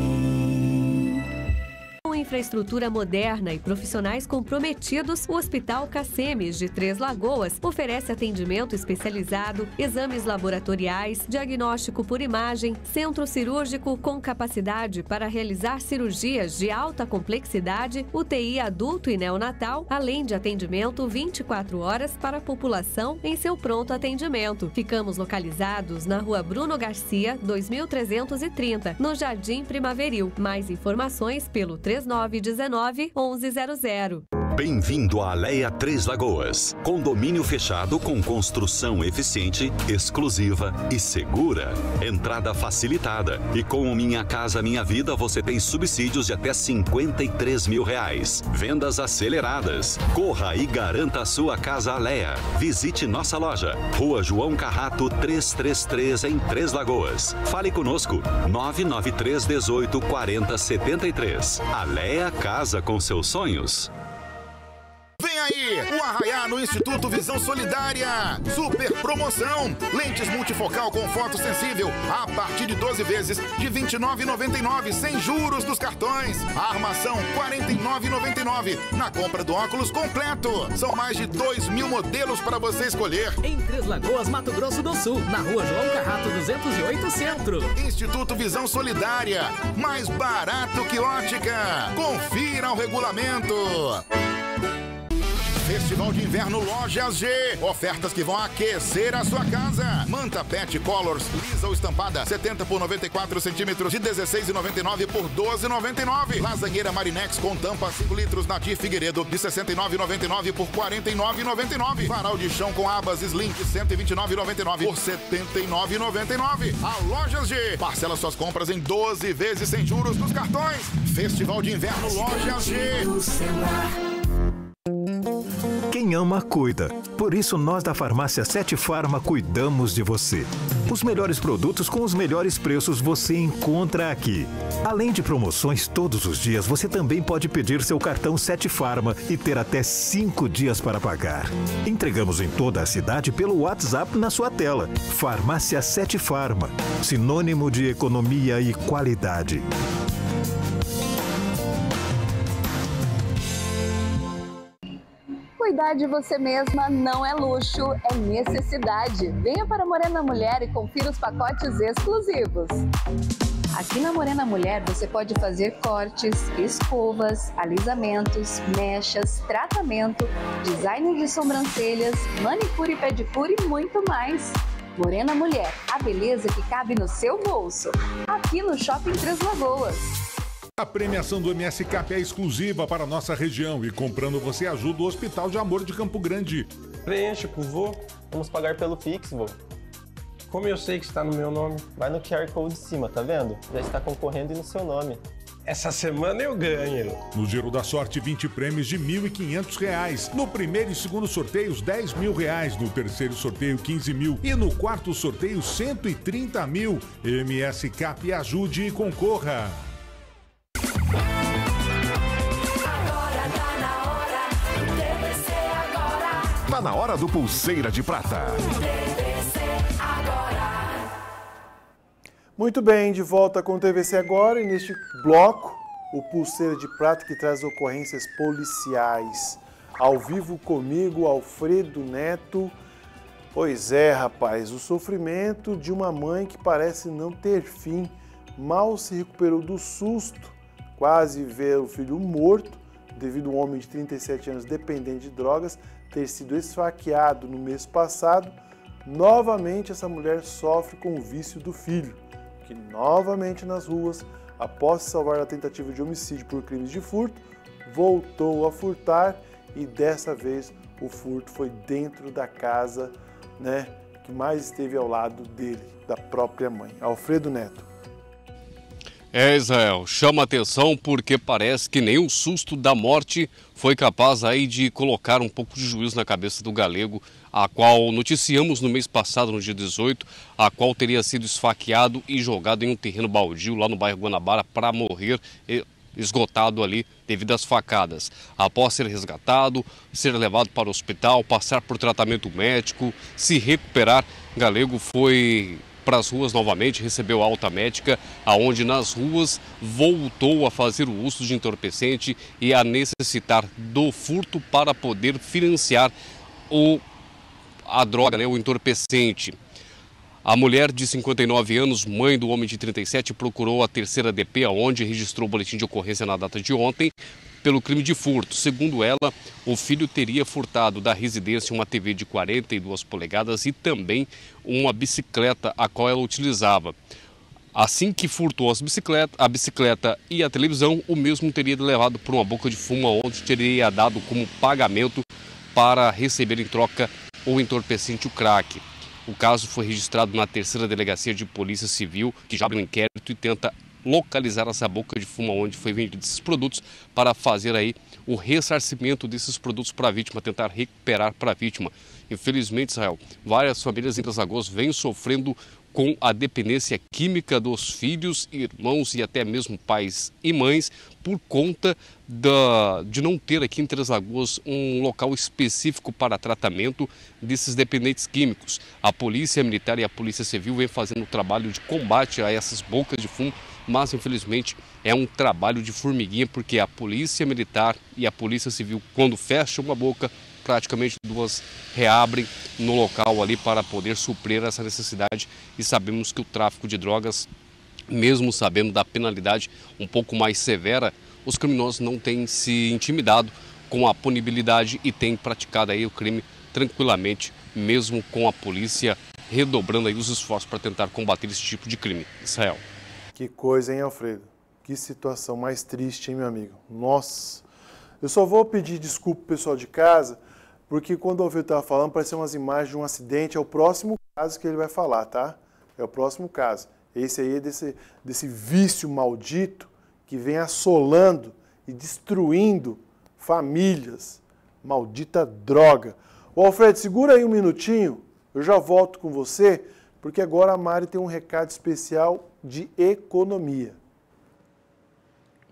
Infraestrutura moderna e profissionais comprometidos, o Hospital Cacemes de Três Lagoas oferece atendimento especializado, exames laboratoriais, diagnóstico por imagem, centro cirúrgico com capacidade para realizar cirurgias de alta complexidade, U T I adulto e neonatal, além de atendimento vinte e quatro horas para a população em seu pronto atendimento. Ficamos localizados na Rua Bruno Garcia, dois mil trezentos e trinta, no Jardim Primaveril. Mais informações pelo três nove um nove, onze zero zero. Bem-vindo à Alea Três Lagoas, condomínio fechado com construção eficiente, exclusiva e segura. Entrada facilitada e com o Minha Casa Minha Vida você tem subsídios de até cinquenta e três mil reais. Vendas aceleradas. Corra e garanta a sua casa Alea. Visite nossa loja, Rua João Carrato trezentos e trinta e três em Três Lagoas. Fale conosco, nove nove três, dezoito, quarenta, setenta e três. Alea Casa com seus sonhos. Vem aí, o Arraiá no Instituto Visão Solidária. Super promoção. Lentes multifocal com foto sensível a partir de doze vezes de vinte e nove reais e noventa e nove centavos sem juros dos cartões. A armação quarenta e nove reais e noventa e nove centavos na compra do óculos completo. São mais de dois mil modelos para você escolher. Em Três Lagoas, Mato Grosso do Sul, na Rua João Carrato duzentos e oito Centro. Instituto Visão Solidária. Mais barato que ótica. Confira o regulamento. Festival de Inverno Lojas G. Ofertas que vão aquecer a sua casa. Manta Pet Colors, lisa ou estampada, setenta por noventa e quatro centímetros de dezesseis reais e noventa e nove centavos por doze reais e noventa e nove centavos. Lasanheira Marinex com tampa cinco litros Nadir Figueiredo, de sessenta e nove reais e noventa e nove centavos por quarenta e nove reais e noventa e nove centavos. Varal de chão com abas Slim, de cento e vinte e nove reais e noventa e nove centavos por setenta e nove reais e noventa e nove centavos. A Lojas G. Parcela suas compras em doze vezes sem juros nos cartões. Festival de Inverno Lojas G. Quem ama, cuida. Por isso, nós da Farmácia Sete Farma cuidamos de você. Os melhores produtos com os melhores preços você encontra aqui. Além de promoções todos os dias, você também pode pedir seu cartão Sete Farma e ter até cinco dias para pagar. Entregamos em toda a cidade pelo WhatsApp na sua tela. Farmácia Sete Farma, sinônimo de economia e qualidade. Cuidar de você mesma não é luxo, é necessidade. Venha para a Morena Mulher e confira os pacotes exclusivos. Aqui na Morena Mulher você pode fazer cortes, escovas, alisamentos, mechas, tratamento, design de sobrancelhas, manicure e pedicure e muito mais. Morena Mulher, a beleza que cabe no seu bolso. Aqui no Shopping Três Lagoas. A premiação do M S CAP é exclusiva para a nossa região e comprando você ajuda o Hospital de Amor de Campo Grande. Preencha, vô. Vamos pagar pelo Pix, vô. Como eu sei que está no meu nome, vai no Q R Code de cima, tá vendo? Já está concorrendo e no seu nome. Essa semana eu ganho. No Giro da Sorte, vinte prêmios de mil e quinhentos reais. No primeiro e segundo sorteios, dez mil reais. No terceiro sorteio, quinze mil. E no quarto sorteio, cento e trinta mil. M S CAP, ajude e concorra. Tá na hora do Pulseira de Prata. Muito bem, de volta com o T V C Agora e neste bloco, o Pulseira de Prata que traz ocorrências policiais. Ao vivo comigo, Alfredo Neto. Pois é, rapaz, o sofrimento de uma mãe que parece não ter fim. Mal se recuperou do susto, quase ver o filho morto, devido a um homem de trinta e sete anos dependente de drogas ter sido esfaqueado no mês passado. Novamente essa mulher sofre com o vício do filho, que novamente nas ruas, após se salvar da tentativa de homicídio por crimes de furto, voltou a furtar e dessa vez o furto foi dentro da casa, né, que mais esteve ao lado dele, da própria mãe. Alfredo Neto. É, Israel, chama atenção porque parece que nem o susto da morte foi capaz aí de colocar um pouco de juízo na cabeça do galego, a qual noticiamos no mês passado, no dia dezoito, a qual teria sido esfaqueado e jogado em um terreno baldio lá no bairro Guanabara para morrer, esgotado ali devido às facadas. Após ser resgatado, ser levado para o hospital, passar por tratamento médico, se recuperar, galego foi para as ruas novamente, recebeu alta médica, aonde nas ruas voltou a fazer o uso de entorpecente e a necessitar do furto para poder financiar o, a droga, né, o entorpecente. A mulher de cinquenta e nove anos, mãe do homem de trinta e sete, procurou a terceira D P, aonde registrou o boletim de ocorrência na data de ontem, pelo crime de furto. Segundo ela, o filho teria furtado da residência uma T V de quarenta e duas polegadas e também uma bicicleta a qual ela utilizava. Assim que furtou as bicicleta, a bicicleta e a televisão, o mesmo teria levado por uma boca de fumo, onde teria dado como pagamento para receber em troca o entorpecente, o crack. O caso foi registrado na terceira Delegacia de Polícia Civil, que já abre um inquérito e tenta localizar essa boca de fumo onde foi vendido esses produtos para fazer aí o ressarcimento desses produtos para a vítima, tentar recuperar para a vítima. Infelizmente, Israel, várias famílias em Três Lagoas vêm sofrendo com a dependência química dos filhos, irmãos e até mesmo pais e mães por conta da, de não ter aqui em Três Lagoas um local específico para tratamento desses dependentes químicos. A Polícia Militar e a Polícia Civil vem fazendo o trabalho de combate a essas bocas de fumo, mas infelizmente é um trabalho de formiguinha, porque a Polícia Militar e a Polícia Civil, quando fecham uma boca, praticamente duas reabrem no local ali para poder suprir essa necessidade. E sabemos que o tráfico de drogas, mesmo sabendo da penalidade um pouco mais severa, os criminosos não têm se intimidado com a punibilidade e têm praticado aí o crime tranquilamente, mesmo com a polícia redobrando aí os esforços para tentar combater esse tipo de crime. Israel. Que coisa, hein, Alfredo? Que situação mais triste, hein, meu amigo? Nossa! Eu só vou pedir desculpa pro pessoal de casa, porque quando o Alfredo estava falando, pareciam umas imagens de um acidente. É o próximo caso que ele vai falar, tá? É o próximo caso. Esse aí é desse, desse vício maldito que vem assolando e destruindo famílias. Maldita droga. Ô, Alfredo, segura aí um minutinho, eu já volto com você, porque agora a Mari tem um recado especial de economia.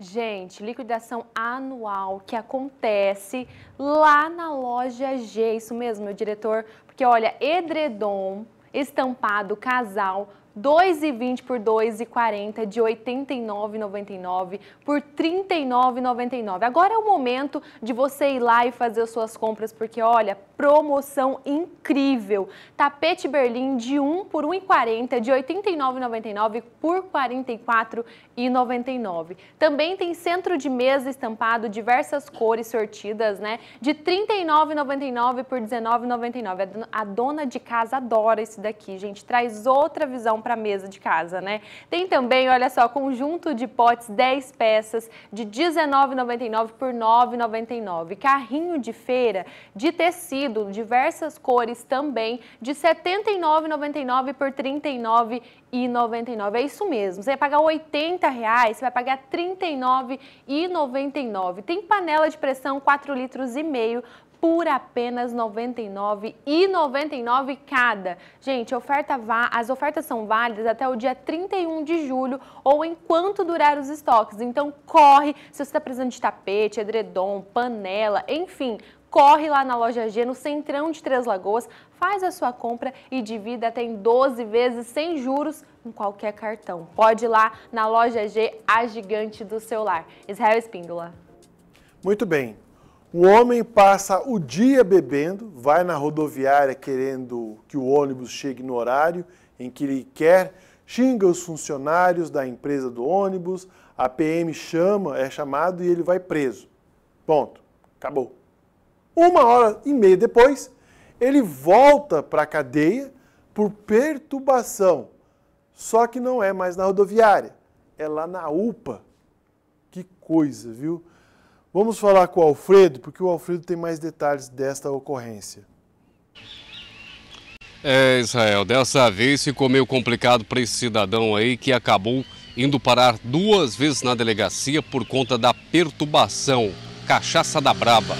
Gente, liquidação anual que acontece lá na loja G, isso mesmo, meu diretor, porque olha, edredom, estampado, casal, dois reais e vinte centavos por dois reais e quarenta centavos, de oitenta e nove reais e noventa e nove centavos por trinta e nove reais e noventa e nove centavos. Agora é o momento de você ir lá e fazer as suas compras, porque olha, promoção incrível. Tapete Berlim de um por um real e quarenta centavos, de oitenta e nove reais e noventa e nove centavos por quarenta e quatro reais e noventa e nove centavos. Também tem centro de mesa estampado, diversas cores sortidas, né? De trinta e nove reais e noventa e nove centavos por dezenove reais e noventa e nove centavos. A dona de casa adora esse daqui, gente. Traz outra visão para para a mesa de casa, né? Tem também, olha só, conjunto de potes dez peças de dezenove reais e noventa e nove centavos por nove reais e noventa e nove centavos. Carrinho de feira de tecido, diversas cores também, de setenta e nove reais e noventa e nove centavos por trinta e nove reais e noventa e nove centavos. É isso mesmo, você vai pagar oitenta reais, você vai pagar trinta e nove reais e noventa e nove centavos. Tem panela de pressão quatro litros e meio por apenas noventa e nove reais e noventa e nove centavos cada. Gente, oferta va- as ofertas são válidas até o dia trinta e um de julho ou enquanto durar os estoques. Então corre, se você está precisando de tapete, edredom, panela, enfim, corre lá na Loja G, no centrão de Três Lagoas, faz a sua compra e divida até em doze vezes sem juros em qualquer cartão. Pode ir lá na Loja G, a gigante do seu lar. Israel Espíndola. Muito bem. O homem passa o dia bebendo, vai na rodoviária querendo que o ônibus chegue no horário em que ele quer, xinga os funcionários da empresa do ônibus, a P M chama, é chamado e ele vai preso. Ponto. Acabou. Uma hora e meia depois, ele volta para a cadeia por perturbação. Só que não é mais na rodoviária, é lá na UPA. Que coisa, viu? Vamos falar com o Alfredo, porque o Alfredo tem mais detalhes desta ocorrência. É, Israel, dessa vez ficou meio complicado para esse cidadão aí que acabou indo parar duas vezes na delegacia por conta da perturbação, cachaça da braba.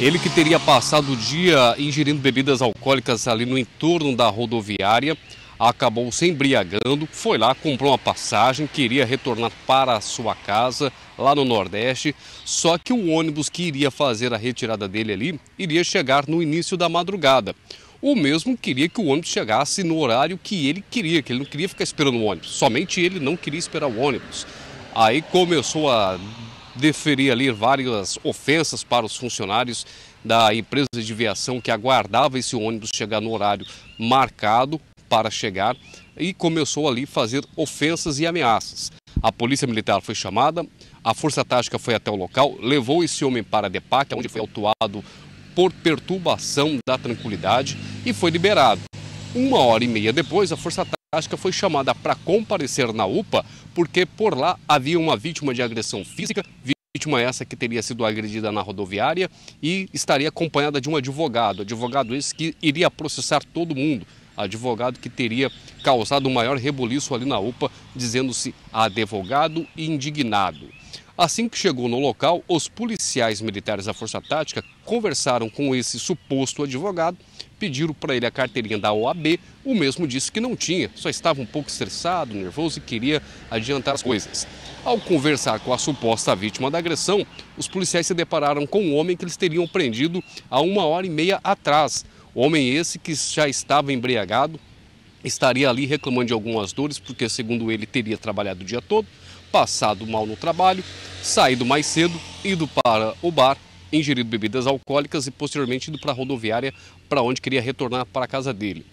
Ele que teria passado o dia ingerindo bebidas alcoólicas ali no entorno da rodoviária, acabou se embriagando, foi lá, comprou uma passagem, queria retornar para a sua casa, lá no Nordeste, só que o ônibus que iria fazer a retirada dele ali, iria chegar no início da madrugada. O mesmo queria que o ônibus chegasse no horário que ele queria, que ele não queria ficar esperando o ônibus, somente ele não queria esperar o ônibus. Aí começou a deferir ali várias ofensas para os funcionários da empresa de viação que aguardava esse ônibus chegar no horário marcado para chegar e começou ali a fazer ofensas e ameaças. A polícia militar foi chamada, a Força Tática foi até o local, levou esse homem para a DEPAC, onde foi autuado por perturbação da tranquilidade e foi liberado. Uma hora e meia depois, a Força Tática foi chamada para comparecer na UPA, porque por lá havia uma vítima de agressão física, vítima essa que teria sido agredida na rodoviária e estaria acompanhada de um advogado, advogado esse que iria processar todo mundo. Advogado que teria causado o maior rebuliço ali na UPA, dizendo-se advogado e indignado. Assim que chegou no local, os policiais militares da Força Tática conversaram com esse suposto advogado, pediram para ele a carteirinha da O A B, o mesmo disse que não tinha, só estava um pouco estressado, nervoso e queria adiantar as coisas. Ao conversar com a suposta vítima da agressão, os policiais se depararam com um homem que eles teriam prendido há uma hora e meia atrás. Homem esse que já estava embriagado, estaria ali reclamando de algumas dores, porque segundo ele teria trabalhado o dia todo, passado mal no trabalho, saído mais cedo, ido para o bar, ingerido bebidas alcoólicas e posteriormente ido para a rodoviária, para onde queria retornar para a casa dele.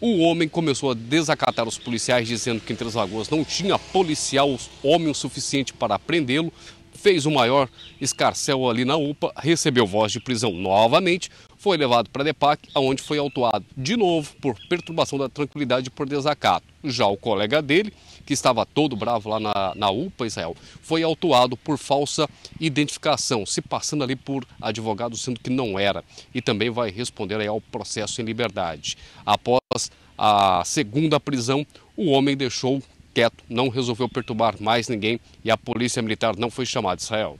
O homem começou a desacatar os policiais, dizendo que em Três Lagoas não tinha policial homem o suficiente para prendê-lo, fez o maior escarcéu ali na UPA, recebeu voz de prisão novamente, foi levado para a DEPAC, onde foi autuado de novo por perturbação da tranquilidade por desacato. Já o colega dele, que estava todo bravo lá na, na UPA, Israel, foi autuado por falsa identificação, se passando ali por advogado, sendo que não era. E também vai responder aí ao processo em liberdade. Após a segunda prisão, o homem deixou quieto, não resolveu perturbar mais ninguém e a polícia militar não foi chamada, Israel.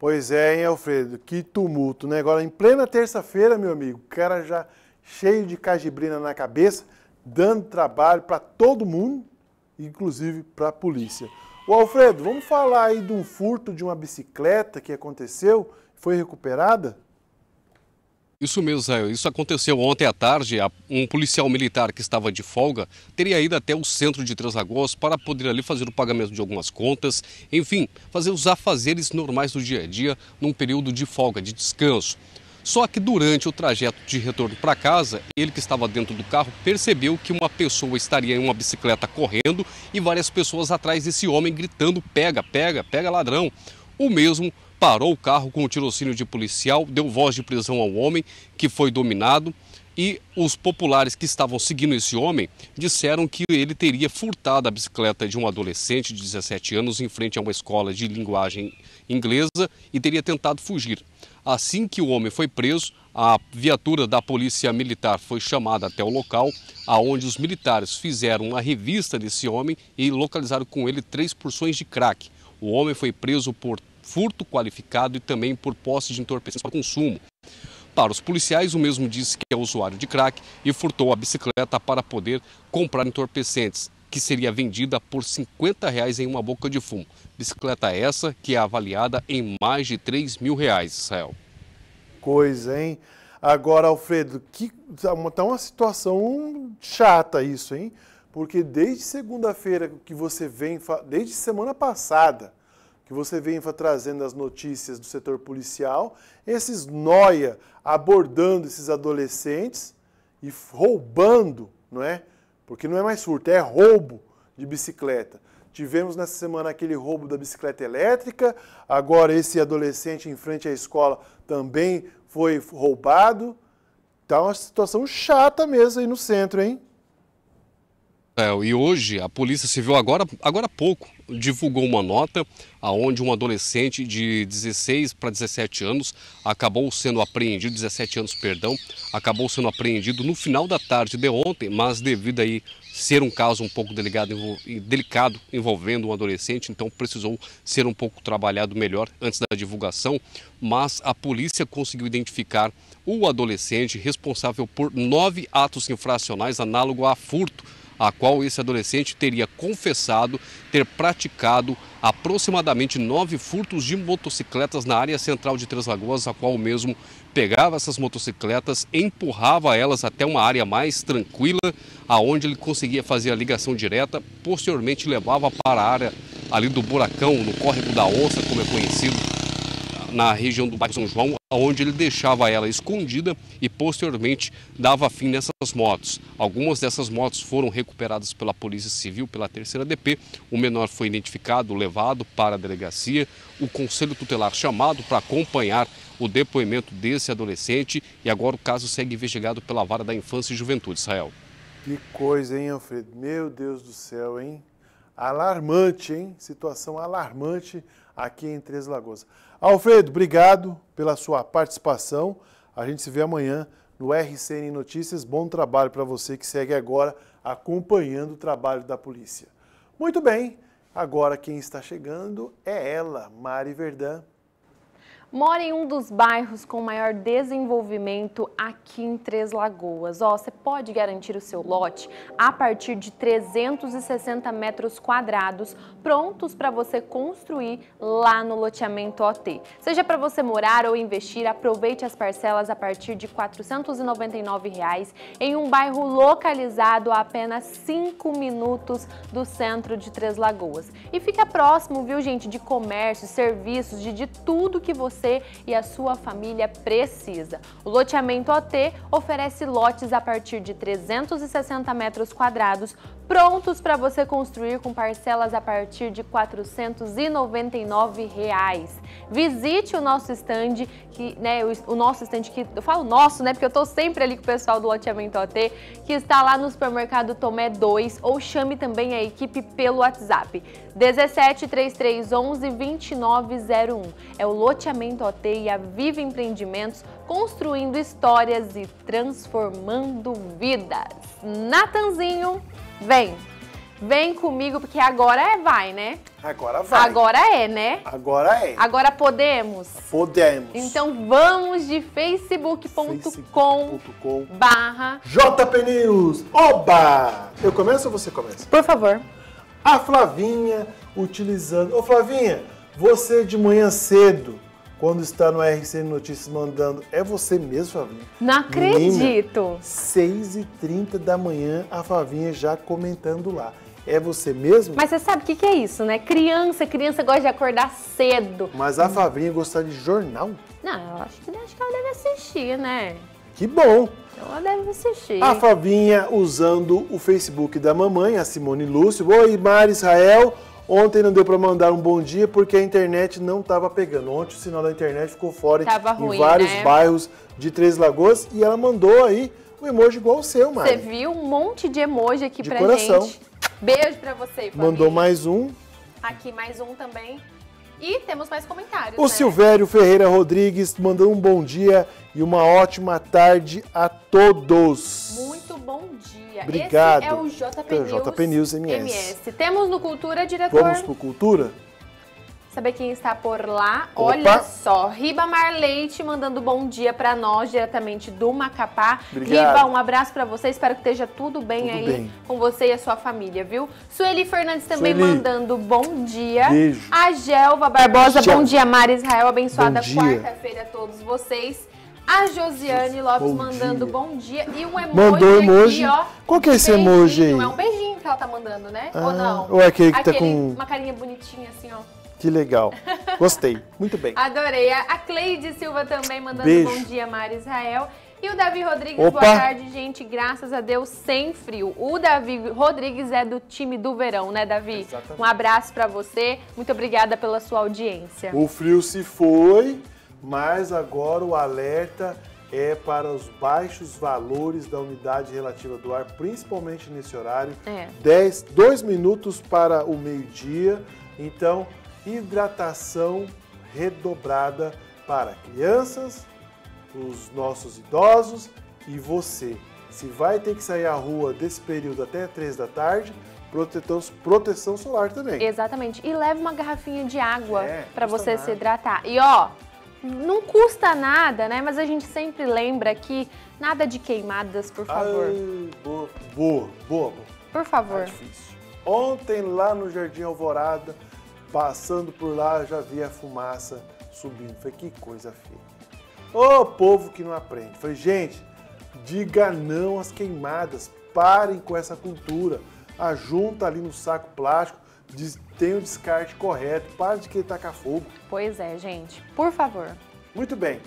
Pois é, hein, Alfredo? Que tumulto, né? Agora, em plena terça-feira, meu amigo, o cara já cheio de cajibrina na cabeça, dando trabalho para todo mundo, inclusive para a polícia. Ô, Alfredo, vamos falar aí de um furto de uma bicicleta que aconteceu, foi recuperada? Isso mesmo, Israel. Isso aconteceu ontem à tarde. Um policial militar que estava de folga teria ido até o centro de Três Lagoas para poder ali fazer o pagamento de algumas contas, enfim, fazer os afazeres normais do dia a dia num período de folga, de descanso. Só que durante o trajeto de retorno para casa, ele que estava dentro do carro percebeu que uma pessoa estaria em uma bicicleta correndo e várias pessoas atrás desse homem gritando pega, pega, pega ladrão. O mesmo parou o carro com o tirocínio de policial, deu voz de prisão ao homem que foi dominado E os populares que estavam seguindo esse homem disseram que ele teria furtado a bicicleta de um adolescente de dezessete anos em frente a uma escola de linguagem inglesa e teria tentado fugir. Assim que o homem foi preso, a viatura da polícia militar foi chamada até o local, aonde os militares fizeram a revista desse homem e localizaram com ele três porções de crack. O homem foi preso por furto qualificado e também por posse de entorpecentes para consumo. Para os policiais, o mesmo disse que é usuário de crack e furtou a bicicleta para poder comprar entorpecentes, que seria vendida por cinquenta reais em uma boca de fumo. Bicicleta essa que é avaliada em mais de três mil reais, Israel. Coisa, hein? Agora, Alfredo, que tá uma situação chata isso, hein? Porque desde segunda-feira que você vem, desde semana passada, que você vem trazendo as notícias do setor policial, esses nóia abordando esses adolescentes e roubando, não é? Porque não é mais furto, é roubo de bicicleta. Tivemos nessa semana aquele roubo da bicicleta elétrica, agora esse adolescente em frente à escola também foi roubado. Tá uma situação chata mesmo aí no centro, hein? É, e hoje a Polícia Civil, agora, agora há pouco, divulgou uma nota onde um adolescente de dezesseis para dezessete anos acabou sendo apreendido, dezessete anos, perdão, acabou sendo apreendido no final da tarde de ontem, mas devido aí ser um caso um pouco delicado, delicado envolvendo um adolescente, então precisou ser um pouco trabalhado melhor antes da divulgação, mas a polícia conseguiu identificar o adolescente responsável por nove atos infracionais análogo a furto, a qual esse adolescente teria confessado ter praticado aproximadamente nove furtos de motocicletas na área central de Três Lagoas, a qual o mesmo pegava essas motocicletas, empurrava elas até uma área mais tranquila, aonde ele conseguia fazer a ligação direta, posteriormente levava para a área ali do Buracão, no Córrego da Onça, como é conhecido, na região do bairro São João, onde ele deixava ela escondida e posteriormente dava fim nessas motos. Algumas dessas motos foram recuperadas pela Polícia Civil, pela terceira D P. O menor foi identificado, levado para a delegacia. O Conselho Tutelar chamado para acompanhar o depoimento desse adolescente. E agora o caso segue investigado pela Vara da Infância e Juventude, Israel. Que coisa, hein, Alfredo? Meu Deus do céu, hein? Alarmante, hein? Situação alarmante aqui em Três Lagoas. Alfredo, obrigado pela sua participação. A gente se vê amanhã no R C N Notícias. Bom trabalho para você que segue agora acompanhando o trabalho da polícia. Muito bem, agora quem está chegando é ela, Mari Verdão. Mora em um dos bairros com maior desenvolvimento aqui em Três Lagoas. Ó, você pode garantir o seu lote a partir de trezentos e sessenta metros quadrados prontos para você construir lá no loteamento O T. Seja para você morar ou investir, aproveite as parcelas a partir de quatrocentos e noventa e nove reais em um bairro localizado a apenas cinco minutos do centro de Três Lagoas. E fica próximo, viu, gente, de comércio, serviços, de, de tudo que você Você e a sua família precisa. O loteamento O T oferece lotes a partir de trezentos e sessenta metros quadrados prontos para você construir com parcelas a partir de quatrocentos e noventa e nove reais. Visite o nosso stand, que, né, o, o nosso stand que eu falo nosso, né, porque eu tô sempre ali com o pessoal do loteamento O T, que está lá no supermercado Tomé dois, ou chame também a equipe pelo WhatsApp dezessete, três três um um, dois nove zero um. É o loteamento O T e a Vive Empreendimentos, construindo histórias e transformando vidas. Natanzinho, vem! Vem comigo, porque agora é vai, né? Agora vai. Agora é, né? Agora é. Agora podemos? Podemos. Então vamos de facebook ponto com barra J P News. Oba! Eu começo ou você começa? Por favor. A Flavinha utilizando... Ô Flavinha, você de manhã cedo, quando está no R C N Notícias mandando, é você mesmo, Flavinha? Não acredito! seis e trinta da manhã, a Flavinha já comentando lá. É você mesmo? Mas você sabe o que, que é isso, né? Criança, criança gosta de acordar cedo. Mas a Flavinha gostar de jornal? Não, eu acho que, acho que ela deve assistir, né? Que bom! Ela deve assistir. A Flavinha usando o Facebook da mamãe, a Simone Lúcio. Oi, Mari, Israel. Ontem não deu para mandar um bom dia porque a internet não estava pegando. Ontem o sinal da internet ficou fora tava em ruim, vários né? bairros de Três Lagoas. E ela mandou aí um emoji igual o seu, Mari. Você viu um monte de emoji aqui de pra coração. Gente. Beijo pra você, família. Mandou mais um. Aqui mais um também. E temos mais comentários, O né? Silvério Ferreira Rodrigues mandou um bom dia e uma ótima tarde a todos. Muito bom dia. Obrigado. Esse é o J P, é o J P News, News M S. M S. Temos no Cultura, diretor. Vamos pro Cultura? Saber quem está por lá. Opa. Olha só, Ribamar Leite mandando bom dia para nós, diretamente do Macapá. Obrigado. Riba, um abraço para você, espero que esteja tudo bem tudo aí bem. com você e a sua família, viu? Sueli Fernandes também Sueli. mandando bom dia. Beijo. A Gelva Barbosa, Tchau. bom dia, Mari Israel, abençoada quarta-feira a todos vocês. A Josiane Lopes bom mandando dia. bom dia e um emoji Mandou emoji. aqui, ó. Qual que é esse beijinho? emoji aí? É um beijinho que ela tá mandando, né? Ah, ou não? Ou é aquele que aquele, tá com... Uma carinha bonitinha assim, ó. Que legal. Gostei. Muito bem. Adorei. A Cleide Silva também mandando Beijo. bom dia, Mari Israel. E o Davi Rodrigues, Opa. boa tarde, gente. Graças a Deus, sem frio. O Davi Rodrigues é do time do verão, né, Davi? Exatamente. Um abraço pra você. Muito obrigada pela sua audiência. O frio se foi, mas agora o alerta é para os baixos valores da umidade relativa do ar, principalmente nesse horário. É. dez, dois minutos para o meio-dia. Então... hidratação redobrada para crianças, os nossos idosos e você. Se vai ter que sair à rua desse período até três da tarde, proteção, proteção solar também. Exatamente. E leve uma garrafinha de água é, para você nada. se hidratar. E ó, não custa nada, né? Mas a gente sempre lembra aqui, nada de queimadas, por favor. Ai, boa, boa, boa. Por favor. É difícil. Ontem lá no Jardim Alvorada, passando por lá, já vi a fumaça subindo. Falei, que coisa feia. Ô, povo que não aprende. Falei, gente, diga não às queimadas. Parem com essa cultura. Ajunta ali no saco plástico. Tem o descarte correto. Pare de querer tacar fogo. Pois é, gente. Por favor. Muito bem.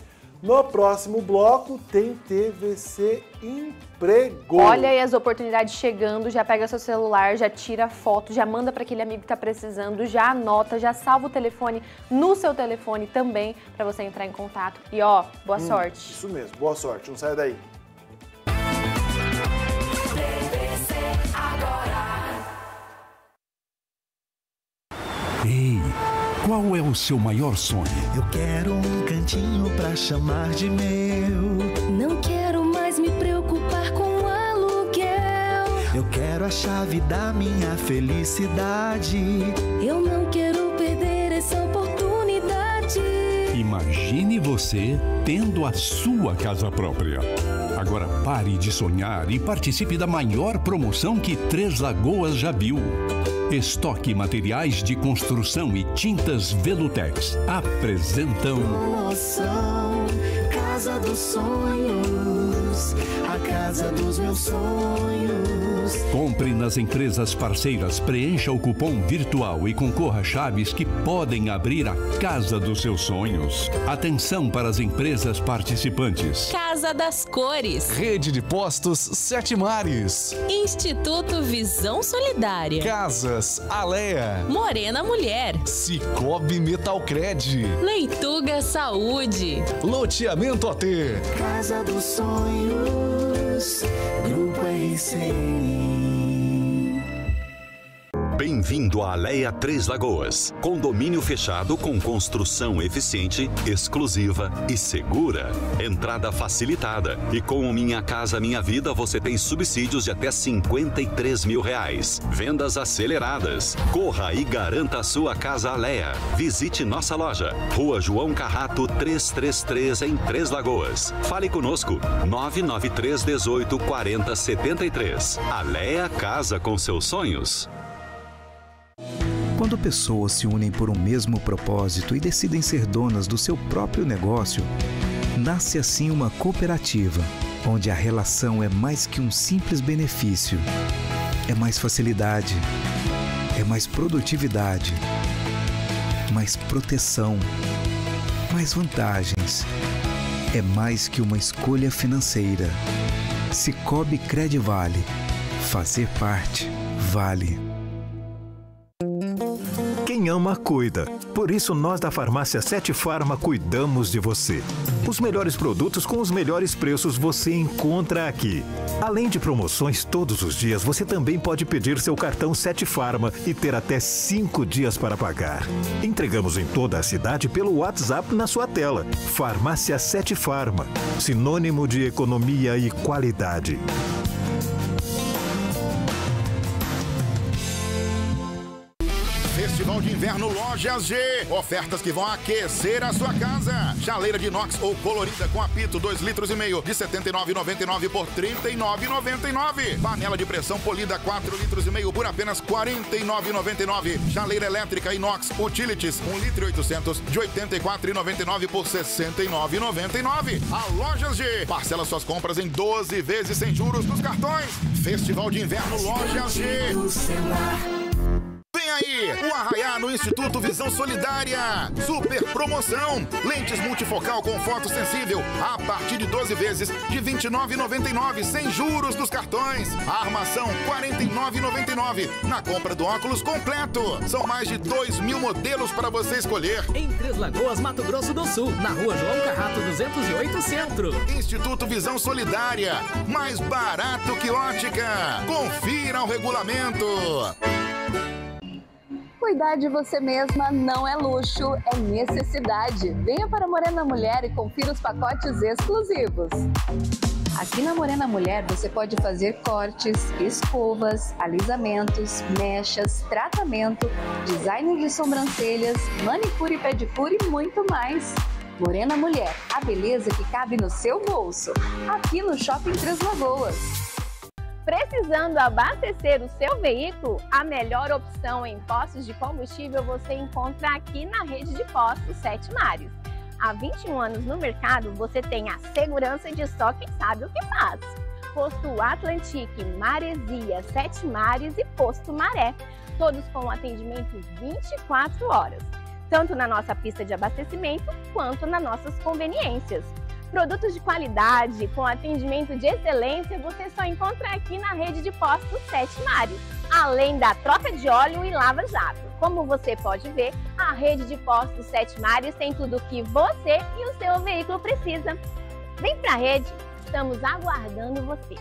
No próximo bloco tem T V C Emprego. Olha aí as oportunidades chegando, já pega seu celular, já tira foto, já manda para aquele amigo que está precisando, já anota, já salva o telefone no seu telefone também para você entrar em contato. E ó, boa hum, sorte. Isso mesmo, boa sorte, não saia daí. T V C agora. Ei. Qual é o seu maior sonho? Eu quero um cantinho pra chamar de meu. Não quero mais me preocupar com aluguel. Eu quero a chave da minha felicidade. Eu não quero perder essa oportunidade. Imagine você tendo a sua casa própria. Agora pare de sonhar e participe da maior promoção que Três Lagoas já viu. Estoque Materiais de Construção e Tintas Velutex apresentam... Promoção, Casa dos Sonhos, a casa dos meus sonhos. Compre nas empresas parceiras, preencha o cupom virtual e concorra a chaves que podem abrir a casa dos seus sonhos. Atenção para as empresas participantes. Casa das Cores. Rede de Postos Sete Mares. Instituto Visão Solidária. Casa Alea, Morena Mulher, Sicoob Metalcred, Leituga Saúde, Loteamento A T, Casa dos Sonhos, Grupo R C N. Bem-vindo à Alea Três Lagoas, condomínio fechado com construção eficiente, exclusiva e segura. Entrada facilitada e com o Minha Casa Minha Vida você tem subsídios de até cinquenta e três mil reais. Vendas aceleradas. Corra e garanta a sua casa Alea. Visite nossa loja, Rua João Carrato trezentos e trinta e três em Três Lagoas. Fale conosco, nove nove três, dezoito, quarenta, setenta e três. Alea casa com seus sonhos. Quando pessoas se unem por um mesmo propósito e decidem ser donas do seu próprio negócio, nasce assim uma cooperativa, onde a relação é mais que um simples benefício. É mais facilidade, é mais produtividade, mais proteção, mais vantagens. É mais que uma escolha financeira. Sicoob Credvale. Fazer parte vale. Quem ama, cuida. Por isso, nós da Farmácia Sete Farma cuidamos de você. Os melhores produtos com os melhores preços você encontra aqui. Além de promoções todos os dias, você também pode pedir seu cartão sete Farma e ter até cinco dias para pagar. Entregamos em toda a cidade pelo WhatsApp na sua tela. Farmácia sete Farma, sinônimo de economia e qualidade. Festival de Inverno Loja G. Ofertas que vão aquecer a sua casa. Chaleira de inox ou colorida com apito dois litros e meio de setenta e nove reais e noventa e nove centavos por trinta e nove reais e noventa e nove centavos. Panela de pressão polida quatro litros e meio por apenas quarenta e nove reais e noventa e nove centavos. Chaleira elétrica inox Utilities um litro e oitocentos de oitenta e quatro reais e noventa e nove centavos por sessenta e nove reais e noventa e nove centavos. A Lojas G parcela suas compras em doze vezes sem juros nos cartões. Festival de Inverno Lojas G. Vem aí, o Arraiá no Instituto Visão Solidária. Super promoção. Lentes multifocal com foto sensível a partir de doze vezes de vinte e nove reais e noventa e nove centavos sem juros dos cartões. A armação quarenta e nove reais e noventa e nove centavos na compra do óculos completo. São mais de dois mil modelos para você escolher. Em Três Lagoas, Mato Grosso do Sul, na rua João Carrato duzentos e oito Centro. Instituto Visão Solidária. Mais barato que ótica. Confira o regulamento. Cuidar de você mesma não é luxo, é necessidade. Venha para a Morena Mulher e confira os pacotes exclusivos. Aqui na Morena Mulher você pode fazer cortes, escovas, alisamentos, mechas, tratamento, design de sobrancelhas, manicure e pedicure e muito mais. Morena Mulher, a beleza que cabe no seu bolso. Aqui no Shopping Três Lagoas. Precisando abastecer o seu veículo? A melhor opção em postos de combustível você encontra aqui na rede de postos Sete Mares. Há vinte e um anos no mercado, você tem a segurança de só quem sabe o que faz. Posto Atlantique, Maresia, Sete Mares e Posto Maré. Todos com atendimento vinte e quatro horas. Tanto na nossa pista de abastecimento, quanto nas nossas conveniências. Produtos de qualidade, com atendimento de excelência, você só encontra aqui na rede de postos Sete Mares, além da troca de óleo e lava-jato. Como você pode ver, a rede de postos Sete Mares tem tudo o que você e o seu veículo precisa. Vem pra rede, estamos aguardando você.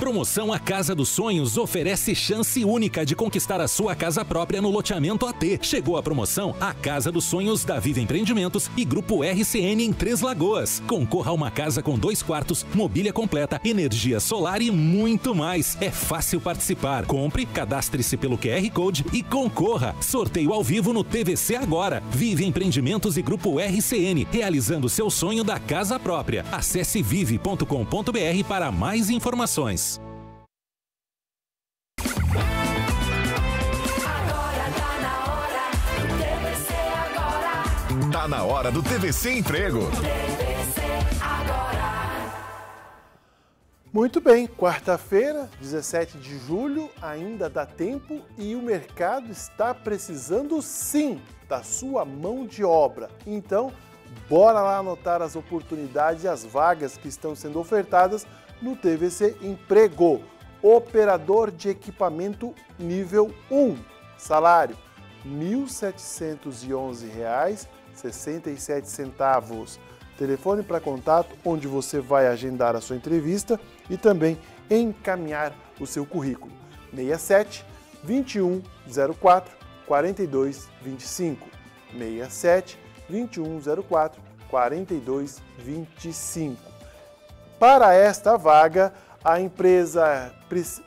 Promoção A Casa dos Sonhos oferece chance única de conquistar a sua casa própria no loteamento A T. Chegou a promoção A Casa dos Sonhos da Vive Empreendimentos e Grupo R C N em Três Lagoas. Concorra a uma casa com dois quartos, mobília completa, energia solar e muito mais. É fácil participar. Compre, cadastre-se pelo Q R Code e concorra. Sorteio ao vivo no T V C agora. Vive Empreendimentos e Grupo R C N, realizando seu sonho da casa própria. Acesse vive ponto com ponto br para mais informações. Tá na hora do T V C Emprego. T V C agora. Muito bem, quarta-feira, dezessete de julho, ainda dá tempo e o mercado está precisando sim da sua mão de obra. Então, bora lá anotar as oportunidades e as vagas que estão sendo ofertadas no T V C Emprego. Operador de equipamento nível um, salário mil setecentos e onze reais e sessenta e sete centavos. Telefone para contato, onde você vai agendar a sua entrevista e também encaminhar o seu currículo. sessenta e sete, vinte e um zero quatro, quarenta e dois vinte e cinco. sessenta e sete, vinte e um zero quatro, quarenta e dois vinte e cinco. Para esta vaga, a empresa,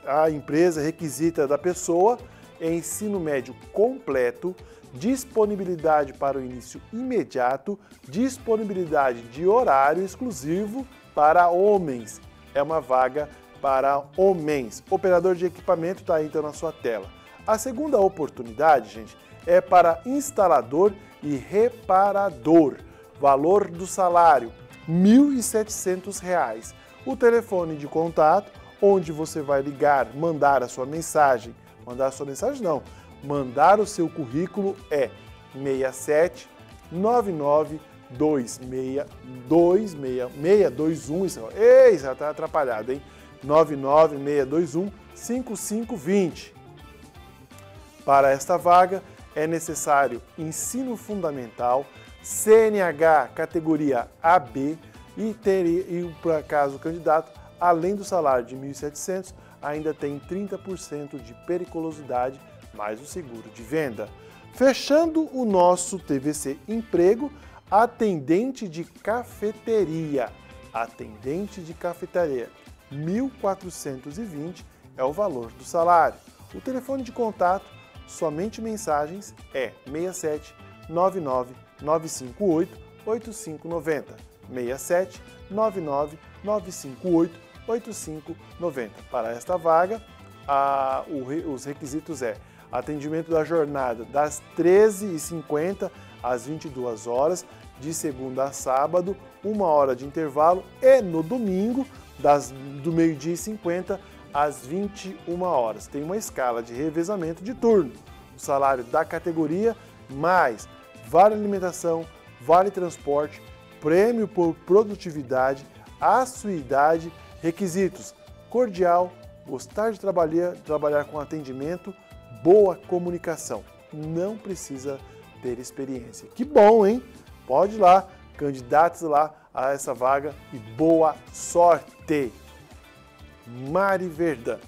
a empresa requisita da pessoa ensino médio completo, disponibilidade para o início imediato, disponibilidade de horário exclusivo para homens. É uma vaga para homens. Operador de equipamento está aí então na sua tela. A segunda oportunidade, gente, é para instalador e reparador. Valor do salário, mil e setecentos reais. O telefone de contato, onde você vai ligar, mandar a sua mensagem. Mandar a sua mensagem não. Mandar o seu currículo é seis sete nove nove dois seis dois seis seis dois um. Ei, já tá atrapalhado, hein? nove nove seis dois um cinco cinco dois zero. Para esta vaga é necessário ensino fundamental, C N H categoria A B e, ter, e para caso o candidato, além do salário de mil e setecentos reais, ainda tem trinta por cento de periculosidade mais o seguro de venda. Fechando o nosso T V C Emprego, atendente de cafeteria. Atendente de cafeteria, mil quatrocentos e vinte reais é o valor do salário. O telefone de contato, somente mensagens, é seis sete nove nove nove cinco oito oito cinco nove zero. seis sete nove nove nove cinco oito oito cinco nove zero. Para esta vaga, a, o, os requisitos é atendimento da jornada das treze e cinquenta às vinte e duas horas, de segunda a sábado, uma hora de intervalo, e no domingo, das, do meio-dia e cinquenta às vinte e uma horas. Tem uma escala de revezamento de turno. O salário da categoria mais vale alimentação, vale transporte, prêmio por produtividade, assiduidade, requisitos: cordial, gostar de trabalhar, trabalhar com atendimento, boa comunicação. Não precisa ter experiência. Que bom, hein? Pode ir lá, candidatos lá a essa vaga e boa sorte! Mari Verdão.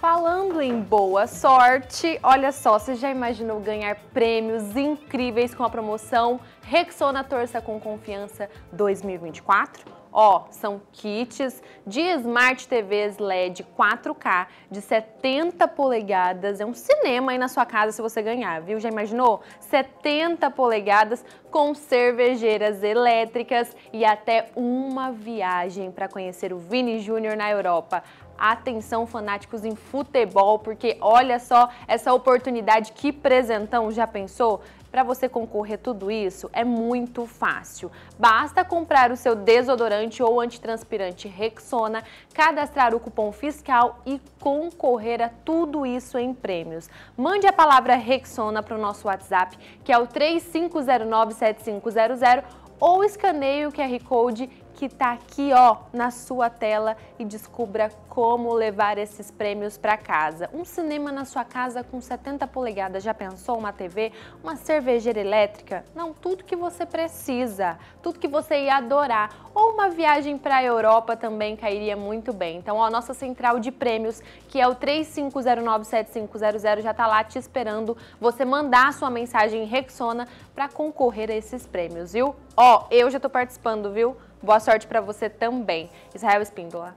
Falando em boa sorte, olha só, você já imaginou ganhar prêmios incríveis com a promoção Rexona Torça com Confiança dois mil e vinte e quatro? Ó, são kits de Smart T Vs L E D quatro K de setenta polegadas. É um cinema aí na sua casa se você ganhar, viu? Já imaginou? setenta polegadas com cervejeiras elétricas e até uma viagem para conhecer o Vini Júnior na Europa. Atenção, fanáticos em futebol, porque olha só essa oportunidade, que presentão, já pensou? Para você concorrer a tudo isso é muito fácil. Basta comprar o seu desodorante ou antitranspirante Rexona, cadastrar o cupom fiscal e concorrer a tudo isso em prêmios. Mande a palavra Rexona para o nosso WhatsApp, que é o três cinco zero nove sete cinco zero zero, ou escaneie o Q R Code que tá aqui, ó, na sua tela e descubra como levar esses prêmios para casa. Um cinema na sua casa com setenta polegadas, já pensou? Uma T V, uma cervejeira elétrica? Não, tudo que você precisa, tudo que você ia adorar. Ou uma viagem para a Europa também cairia muito bem. Então, ó, a nossa central de prêmios, que é o três cinco zero nove sete cinco zero zero, já tá lá te esperando você mandar a sua mensagem em Rexona para concorrer a esses prêmios, viu? Ó, eu já tô participando, viu? Boa sorte para você também, Israel Espíndola.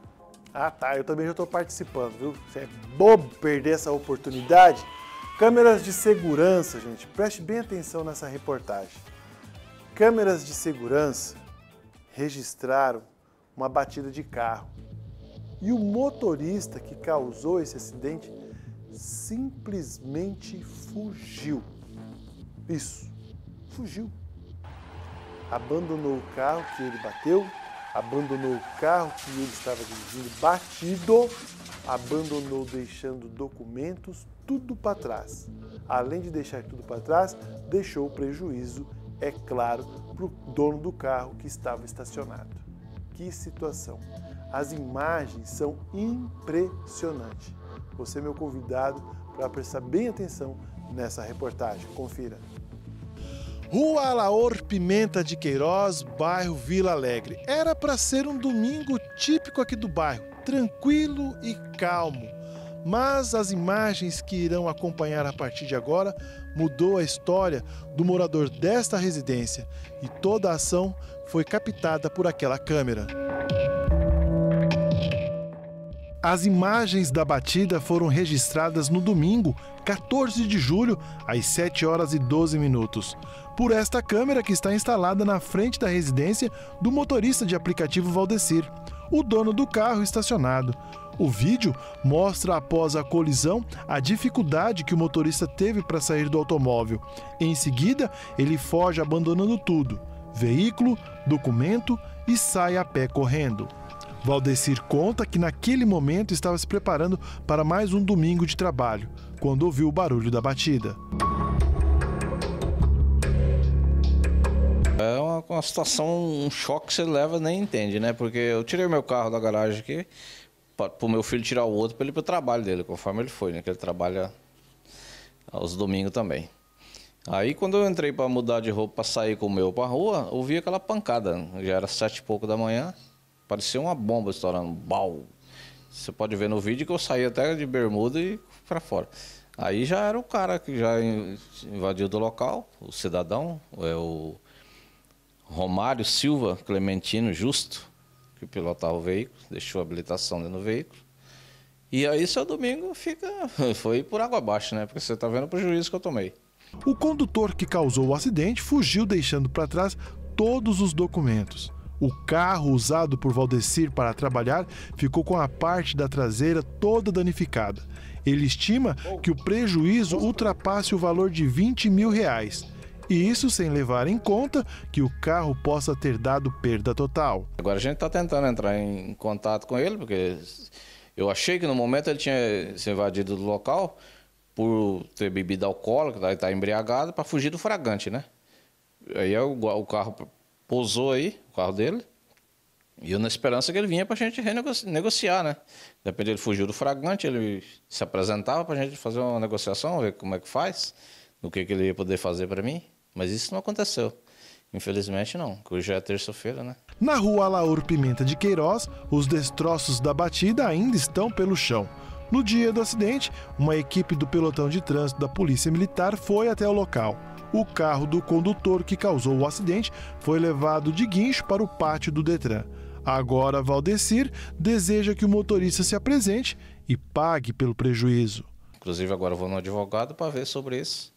Ah, tá. Eu também já estou participando, viu? Você é bobo perder essa oportunidade. Câmeras de segurança, gente. Preste bem atenção nessa reportagem. Câmeras de segurança registraram uma batida de carro. E o motorista que causou esse acidente simplesmente fugiu. Isso. Fugiu. Abandonou o carro que ele bateu, abandonou o carro que ele estava dirigindo batido, abandonou deixando documentos, tudo para trás. Além de deixar tudo para trás, deixou prejuízo, é claro, para o dono do carro que estava estacionado. Que situação! As imagens são impressionantes. Você é meu convidado para prestar bem atenção nessa reportagem. Confira. Rua Alaor Pimenta de Queiroz, bairro Vila Alegre. Era para ser um domingo típico aqui do bairro, tranquilo e calmo. Mas as imagens que irão acompanhar a partir de agora mudou a história do morador desta residência e toda a ação foi captada por aquela câmera. As imagens da batida foram registradas no domingo, quatorze de julho, às sete horas e doze minutos. Por esta câmera que está instalada na frente da residência do motorista de aplicativo Valdecir, o dono do carro estacionado. O vídeo mostra, após a colisão, a dificuldade que o motorista teve para sair do automóvel. Em seguida, ele foge abandonando tudo: veículo, documento, e sai a pé correndo. Valdecir conta que naquele momento estava se preparando para mais um domingo de trabalho, quando ouviu o barulho da batida. É uma, uma situação, um choque que você leva e nem entende, né? Porque eu tirei meu carro da garagem aqui para o meu filho tirar o outro para ele ir para o trabalho dele, conforme ele foi, né? Que ele trabalha aos domingos também. Aí quando eu entrei para mudar de roupa, para sair com o meu para a rua, eu vi aquela pancada. Já era sete e pouco da manhã, parecia uma bomba estourando. Bau! Você pode ver no vídeo que eu saí até de bermuda e para fora. Aí já era o cara que já invadiu do local, o cidadão, é o Romário Silva Clementino Justo, que pilotava o veículo, deixou a habilitação dentro do veículo. E aí seu domingo fica, foi por água abaixo, né? Porque você está vendo o prejuízo que eu tomei. O condutor que causou o acidente fugiu deixando para trás todos os documentos. O carro usado por Valdecir para trabalhar ficou com a parte da traseira toda danificada. Ele estima que o prejuízo ultrapasse o valor de vinte mil reais. E isso sem levar em conta que o carro possa ter dado perda total. Agora a gente está tentando entrar em contato com ele, porque eu achei que no momento ele tinha se invadido do local por ter bebida alcoólica, tá embriagado, para fugir do flagrante, né? Aí o, o carro pousou aí, o carro dele, e eu na esperança que ele vinha para a gente renegociar, né? Depois ele fugiu do flagrante, ele se apresentava para a gente fazer uma negociação, ver como é que faz, o que, que ele ia poder fazer para mim. Mas isso não aconteceu. Infelizmente não, que hoje é terça-feira, né? Na rua Alaur Pimenta de Queiroz, os destroços da batida ainda estão pelo chão. No dia do acidente, uma equipe do pelotão de trânsito da Polícia Militar foi até o local. O carro do condutor que causou o acidente foi levado de guincho para o pátio do Detran. Agora Valdecir deseja que o motorista se apresente e pague pelo prejuízo. Inclusive agora eu vou no advogado para ver sobre isso.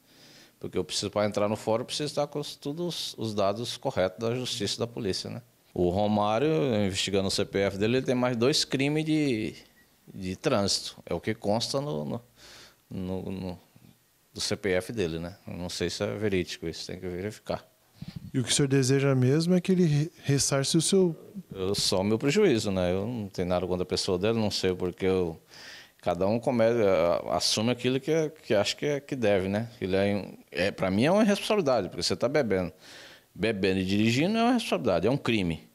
Porque eu preciso, para entrar no fórum, eu preciso estar com todos os dados corretos da justiça e da polícia, né? O Romário, investigando o C P F dele, ele tem mais dois crimes de, de trânsito. É o que consta no, no, no, no, do C P F dele, né? Eu não sei se é verídico, isso tem que verificar. E o que o senhor deseja mesmo é que ele ressarça o seu... Eu, só o meu prejuízo, né? Eu não tenho nada contra a pessoa dele, não sei porque eu... Cada um come, assume aquilo que, é, que acha que, é, que deve, né? Ele é, é, para mim é uma responsabilidade, porque você está bebendo. Bebendo e dirigindo é uma responsabilidade, é um crime.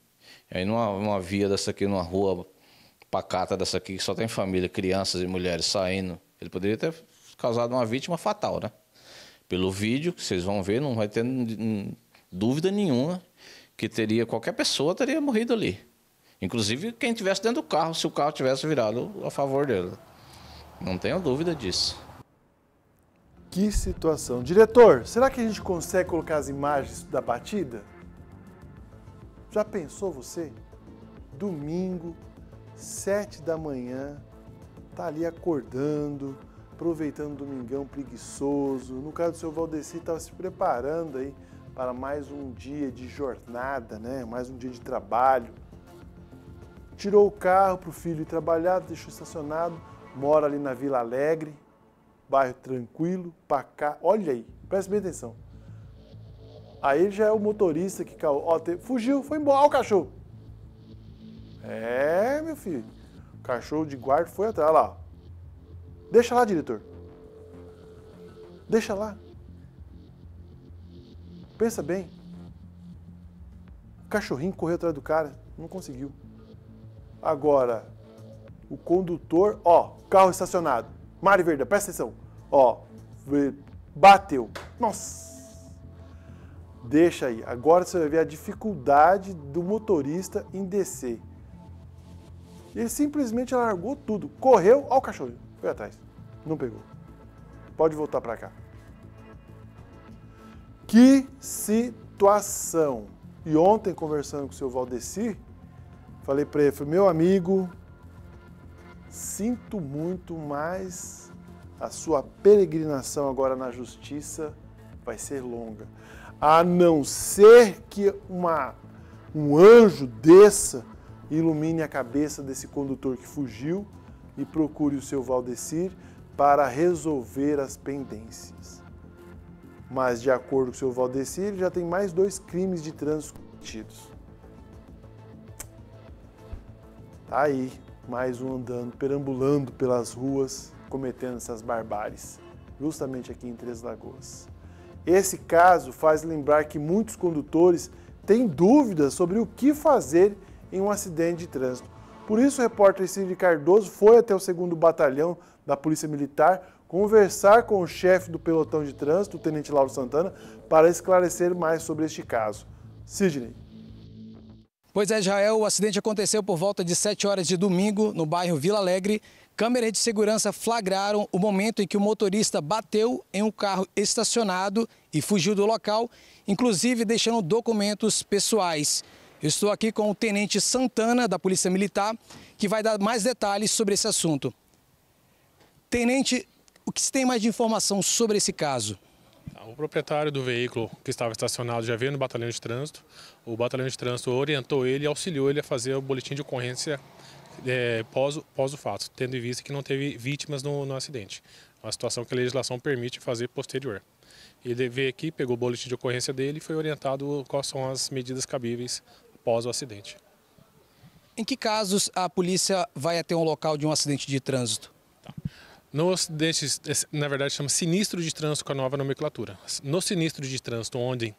Aí numa, numa via dessa aqui, numa rua pacata dessa aqui, que só tem família, crianças e mulheres saindo, ele poderia ter causado uma vítima fatal, né? Pelo vídeo, que vocês vão ver, não vai ter dúvida nenhuma que teria, qualquer pessoa teria morrido ali. Inclusive quem estivesse dentro do carro, se o carro tivesse virado a favor dele. Não tenho dúvida disso. Que situação. Diretor, será que a gente consegue colocar as imagens da batida? Já pensou você? Domingo, sete da manhã, tá ali acordando, aproveitando o domingão preguiçoso. No caso do seu Valdecir, estava se preparando aí para mais um dia de jornada, né? Mais um dia de trabalho. Tirou o carro para o filho ir trabalhar, deixou estacionado. Mora ali na Vila Alegre, bairro tranquilo, pacato. Olha aí, presta bem atenção. Aí já é o motorista que ó, te... fugiu, foi embora, ó, o cachorro. É, meu filho, o cachorro de guarda foi atrás, olha lá. Deixa lá, diretor. Deixa lá. Pensa bem. O cachorrinho correu atrás do cara, não conseguiu. Agora, o condutor, ó, carro estacionado. Mari Verdão, presta atenção. Ó, bateu. Nossa! Deixa aí. Agora você vai ver a dificuldade do motorista em descer. Ele simplesmente largou tudo. Correu, ó o cachorro. Foi atrás. Não pegou. Pode voltar pra cá. Que situação! E ontem, conversando com o seu Valdecir, falei pra ele, falei, meu amigo... Sinto muito, mas a sua peregrinação agora na justiça vai ser longa. A não ser que uma, um anjo desça, ilumine a cabeça desse condutor que fugiu e procure o seu Valdecir para resolver as pendências. Mas, de acordo com o seu Valdecir, ele já tem mais dois crimes de trânsito cometidos. Tá aí. Mais um andando, perambulando pelas ruas, cometendo essas barbáries, justamente aqui em Três Lagoas. Esse caso faz lembrar que muitos condutores têm dúvidas sobre o que fazer em um acidente de trânsito. Por isso, o repórter Sidney Cardoso foi até o segundo Batalhão da Polícia Militar conversar com o chefe do pelotão de trânsito, o Tenente Lauro Santana, para esclarecer mais sobre este caso. Sidney. Pois é, Israel, o acidente aconteceu por volta de sete horas de domingo, no bairro Vila Alegre. Câmeras de segurança flagraram o momento em que o motorista bateu em um carro estacionado e fugiu do local, inclusive deixando documentos pessoais. Eu estou aqui com o Tenente Santana, da Polícia Militar, que vai dar mais detalhes sobre esse assunto. Tenente, o que se tem mais de informação sobre esse caso? O proprietário do veículo que estava estacionado já veio no batalhão de trânsito. O batalhão de trânsito orientou ele e auxiliou ele a fazer o boletim de ocorrência é, pós, pós o fato, tendo em vista que não teve vítimas no, no acidente. Uma situação que a legislação permite fazer posterior. Ele veio aqui, pegou o boletim de ocorrência dele e foi orientado quais são as medidas cabíveis após o acidente. Em que casos a polícia vai até um local de um acidente de trânsito? Tá. No acidente, na verdade, chama sinistro de trânsito com a nova nomenclatura. No sinistro de trânsito, onde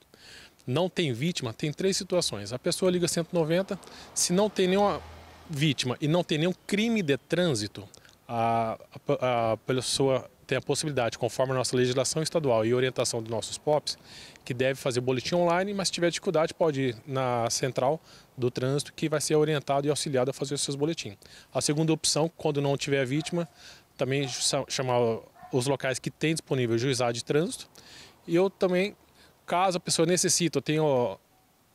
não tem vítima, tem três situações. A pessoa liga cento e noventa, se não tem nenhuma vítima e não tem nenhum crime de trânsito, a, a, a pessoa tem a possibilidade, conforme a nossa legislação estadual e orientação dos nossos P O Ps, que deve fazer boletim online, mas se tiver dificuldade pode ir na central do trânsito, que vai ser orientado e auxiliado a fazer os seus boletins. A segunda opção, quando não tiver vítima, também chamar os locais que tem disponível juizado de trânsito. E eu também, caso a pessoa necessite, eu tenho,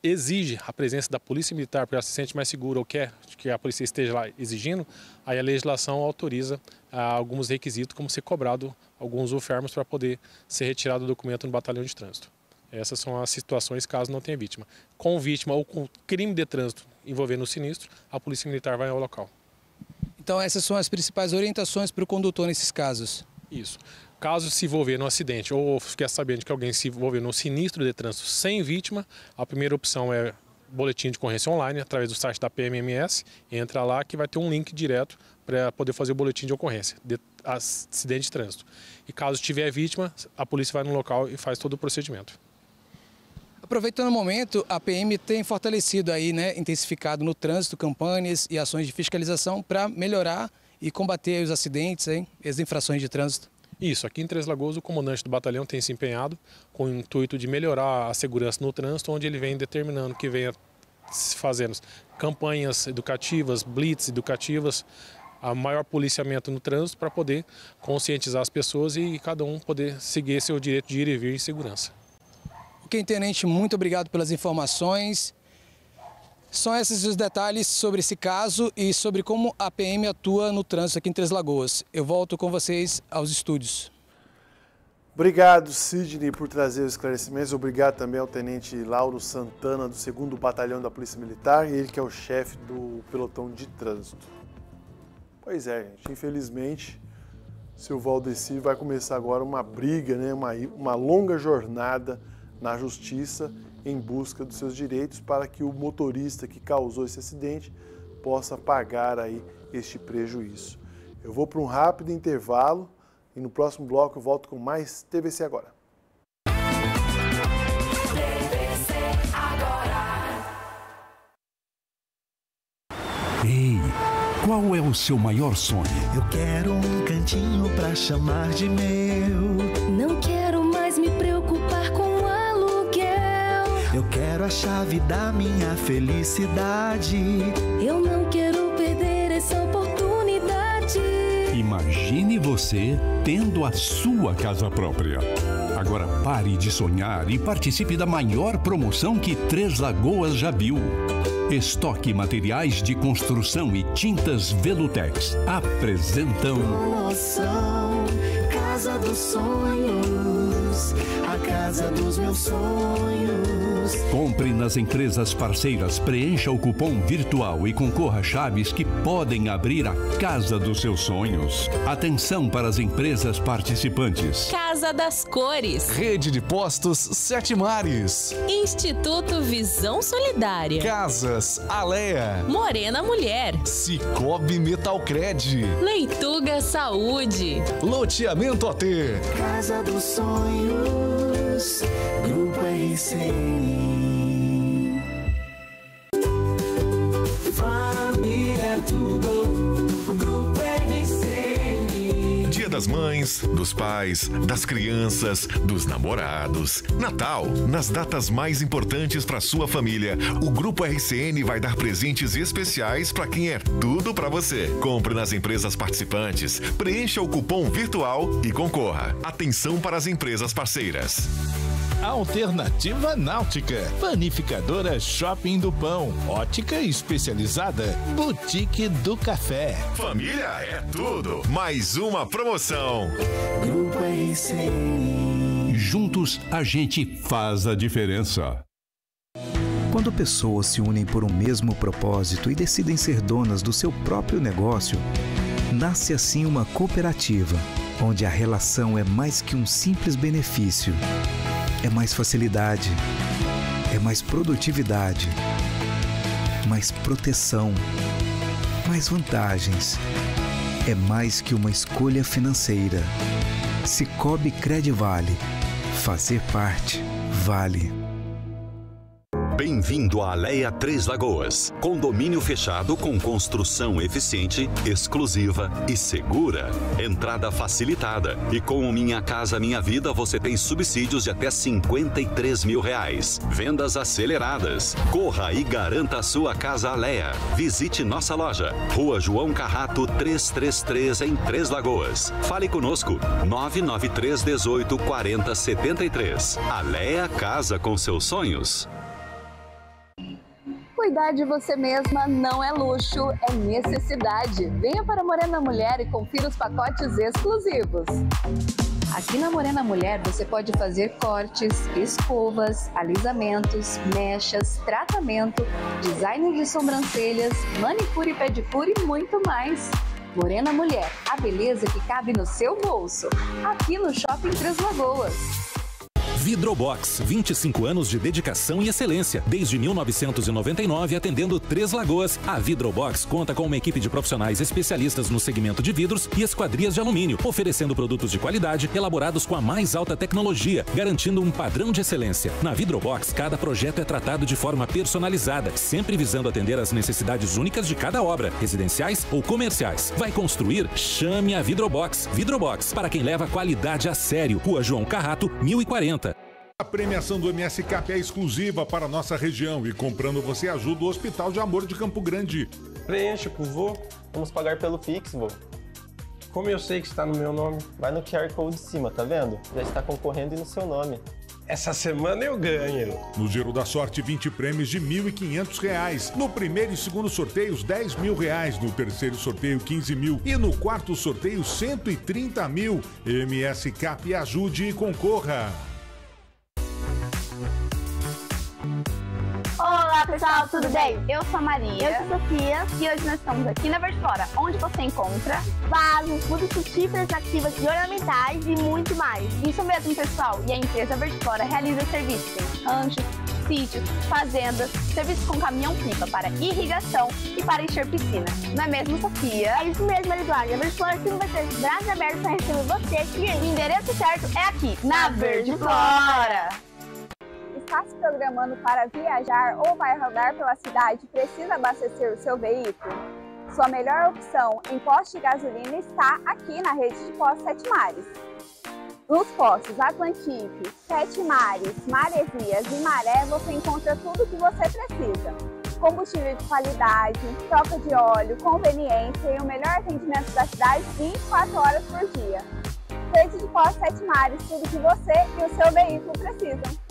exige a presença da polícia militar, porque ela se sente mais segura ou quer que a polícia esteja lá exigindo, aí a legislação autoriza ah, alguns requisitos, como ser cobrado alguns ufermos para poder ser retirado o documento no batalhão de trânsito. Essas são as situações caso não tenha vítima. Com vítima ou com crime de trânsito envolvendo o sinistro, a polícia militar vai ao local. Então essas são as principais orientações para o condutor nesses casos? Isso. Caso se envolver num acidente ou ficar sabendo que alguém se envolveu num sinistro de trânsito sem vítima, a primeira opção é boletim de ocorrência online, através do site da P M M S. Entra lá que vai ter um link direto para poder fazer o boletim de ocorrência de acidente de trânsito. E caso tiver vítima, a polícia vai no local e faz todo o procedimento. Aproveitando o momento, a P M tem fortalecido aí, né, intensificado no trânsito campanhas e ações de fiscalização para melhorar e combater os acidentes, hein, as infrações de trânsito. Isso, aqui em Três Lagoas o comandante do batalhão tem se empenhado com o intuito de melhorar a segurança no trânsito, onde ele vem determinando que venha fazendo campanhas educativas, blitz educativas, a maior policiamento no trânsito para poder conscientizar as pessoas e cada um poder seguir seu direito de ir e vir em segurança. Ok, Tenente, muito obrigado pelas informações. São esses os detalhes sobre esse caso e sobre como a P M atua no trânsito aqui em Três Lagoas. Eu volto com vocês aos estúdios. Obrigado, Sidney, por trazer os esclarecimentos. Obrigado também ao Tenente Lauro Santana, do segundo Batalhão da Polícia Militar, ele que é o chefe do pelotão de trânsito. Pois é, gente, infelizmente, seu Valdecir vai começar agora uma briga, né, uma, uma longa jornada na justiça em busca dos seus direitos para que o motorista que causou esse acidente possa pagar aí este prejuízo. Eu vou para um rápido intervalo e no próximo bloco eu volto com mais T V C Agora. Ei, qual é o seu maior sonho? Eu quero um cantinho para chamar de meu. Não quero mais me preocupar com eu quero a chave da minha felicidade. Eu não quero perder essa oportunidade. Imagine você tendo a sua casa própria. Agora pare de sonhar e participe da maior promoção que Três Lagoas já viu. Estoque Materiais de Construção e Tintas Velutex apresentam promoção Casa dos Sonhos, a casa dos meus sonhos. Compre nas empresas parceiras, preencha o cupom virtual e concorra a chaves que podem abrir a casa dos seus sonhos. Atenção para as empresas participantes. Casa das Cores. Rede de Postos Sete Mares. Instituto Visão Solidária. Casas Alea. Morena Mulher. Sicoob Metalcred. Leituga Saúde. Loteamento A T. Casa dos Sonhos. Grupo R C N. das mães, dos pais, das crianças, dos namorados. Natal, nas datas mais importantes para sua família, o Grupo R C N vai dar presentes especiais para quem é tudo para você. Compre nas empresas participantes, preencha o cupom virtual e concorra. Atenção para as empresas parceiras. Alternativa Náutica, Panificadora Shopping do Pão, Ótica Especializada, Boutique do Café. Família é tudo. Mais uma promoção. Grupo R C N. Juntos a gente faz a diferença. Quando pessoas se unem por um mesmo propósito e decidem ser donas do seu próprio negócio, nasce assim uma cooperativa, onde a relação é mais que um simples benefício. É mais facilidade, é mais produtividade, mais proteção, mais vantagens. É mais que uma escolha financeira. Sicoob Credvale. Fazer parte vale. Bem-vindo à Alea Três Lagoas, condomínio fechado com construção eficiente, exclusiva e segura. Entrada facilitada e com o Minha Casa Minha Vida você tem subsídios de até cinquenta e três mil reais. Vendas aceleradas. Corra e garanta a sua casa Alea. Visite nossa loja, Rua João Carrato trezentos e trinta e três em Três Lagoas. Fale conosco, nove nove três, dezoito, quarenta, setenta e três. Alea casa com seus sonhos. Cuidar de você mesma não é luxo, é necessidade. Venha para a Morena Mulher e confira os pacotes exclusivos. Aqui na Morena Mulher você pode fazer cortes, escovas, alisamentos, mechas, tratamento, design de sobrancelhas, manicure e pedicure e muito mais. Morena Mulher, a beleza que cabe no seu bolso. Aqui no Shopping Três Lagoas. Vidrobox, vinte e cinco anos de dedicação e excelência. Desde mil novecentos e noventa e nove, atendendo Três Lagoas. A Vidrobox conta com uma equipe de profissionais especialistas no segmento de vidros e esquadrias de alumínio, oferecendo produtos de qualidade elaborados com a mais alta tecnologia, garantindo um padrão de excelência. Na Vidrobox, cada projeto é tratado de forma personalizada, sempre visando atender às necessidades únicas de cada obra, residenciais ou comerciais. Vai construir? Chame a Vidrobox. Vidrobox, para quem leva a qualidade a sério. Rua João Carrato, mil e quarenta. A premiação do M S CAP é exclusiva para a nossa região e comprando você ajuda o Hospital de Amor de Campo Grande. Preencha com o vô, vamos pagar pelo Pix, vô. Como eu sei que está no meu nome, vai no Q R Code de cima, tá vendo? Já está concorrendo e no seu nome. Essa semana eu ganho. No Giro da Sorte, vinte prêmios de mil e quinhentos reais. No primeiro e segundo sorteios, dez mil reais. No terceiro sorteio, quinze mil. E no quarto sorteio, cento e trinta mil. M S CAP, ajude e concorra. Olá pessoal, tudo bem? Eu sou a Maria. Eu sou a Sofia. E hoje nós estamos aqui na Verde Flora, onde você encontra vasos, produtos típicos, ativas e ornamentais e muito mais. Isso mesmo pessoal, e a empresa Verde Flora realiza serviços em ranchos, sítios, fazendas, serviços com caminhão-pipa para irrigação e para encher piscina. Não é mesmo, Sofia? É isso mesmo, Eduardo. A Verde Flora sempre vai ter os braços abertos para receber você, cliente. O endereço certo é aqui, na Verde Flora. Está se programando para viajar ou vai rodar pela cidade e precisa abastecer o seu veículo? Sua melhor opção em posto de gasolina está aqui na rede de postos Sete Mares. Nos postos Atlantique, Sete Mares, Maresias e Maré você encontra tudo o que você precisa. Combustível de qualidade, troca de óleo, conveniência e o melhor atendimento da cidade vinte e quatro horas por dia. Rede de postos Sete Mares, tudo o que você e o seu veículo precisam.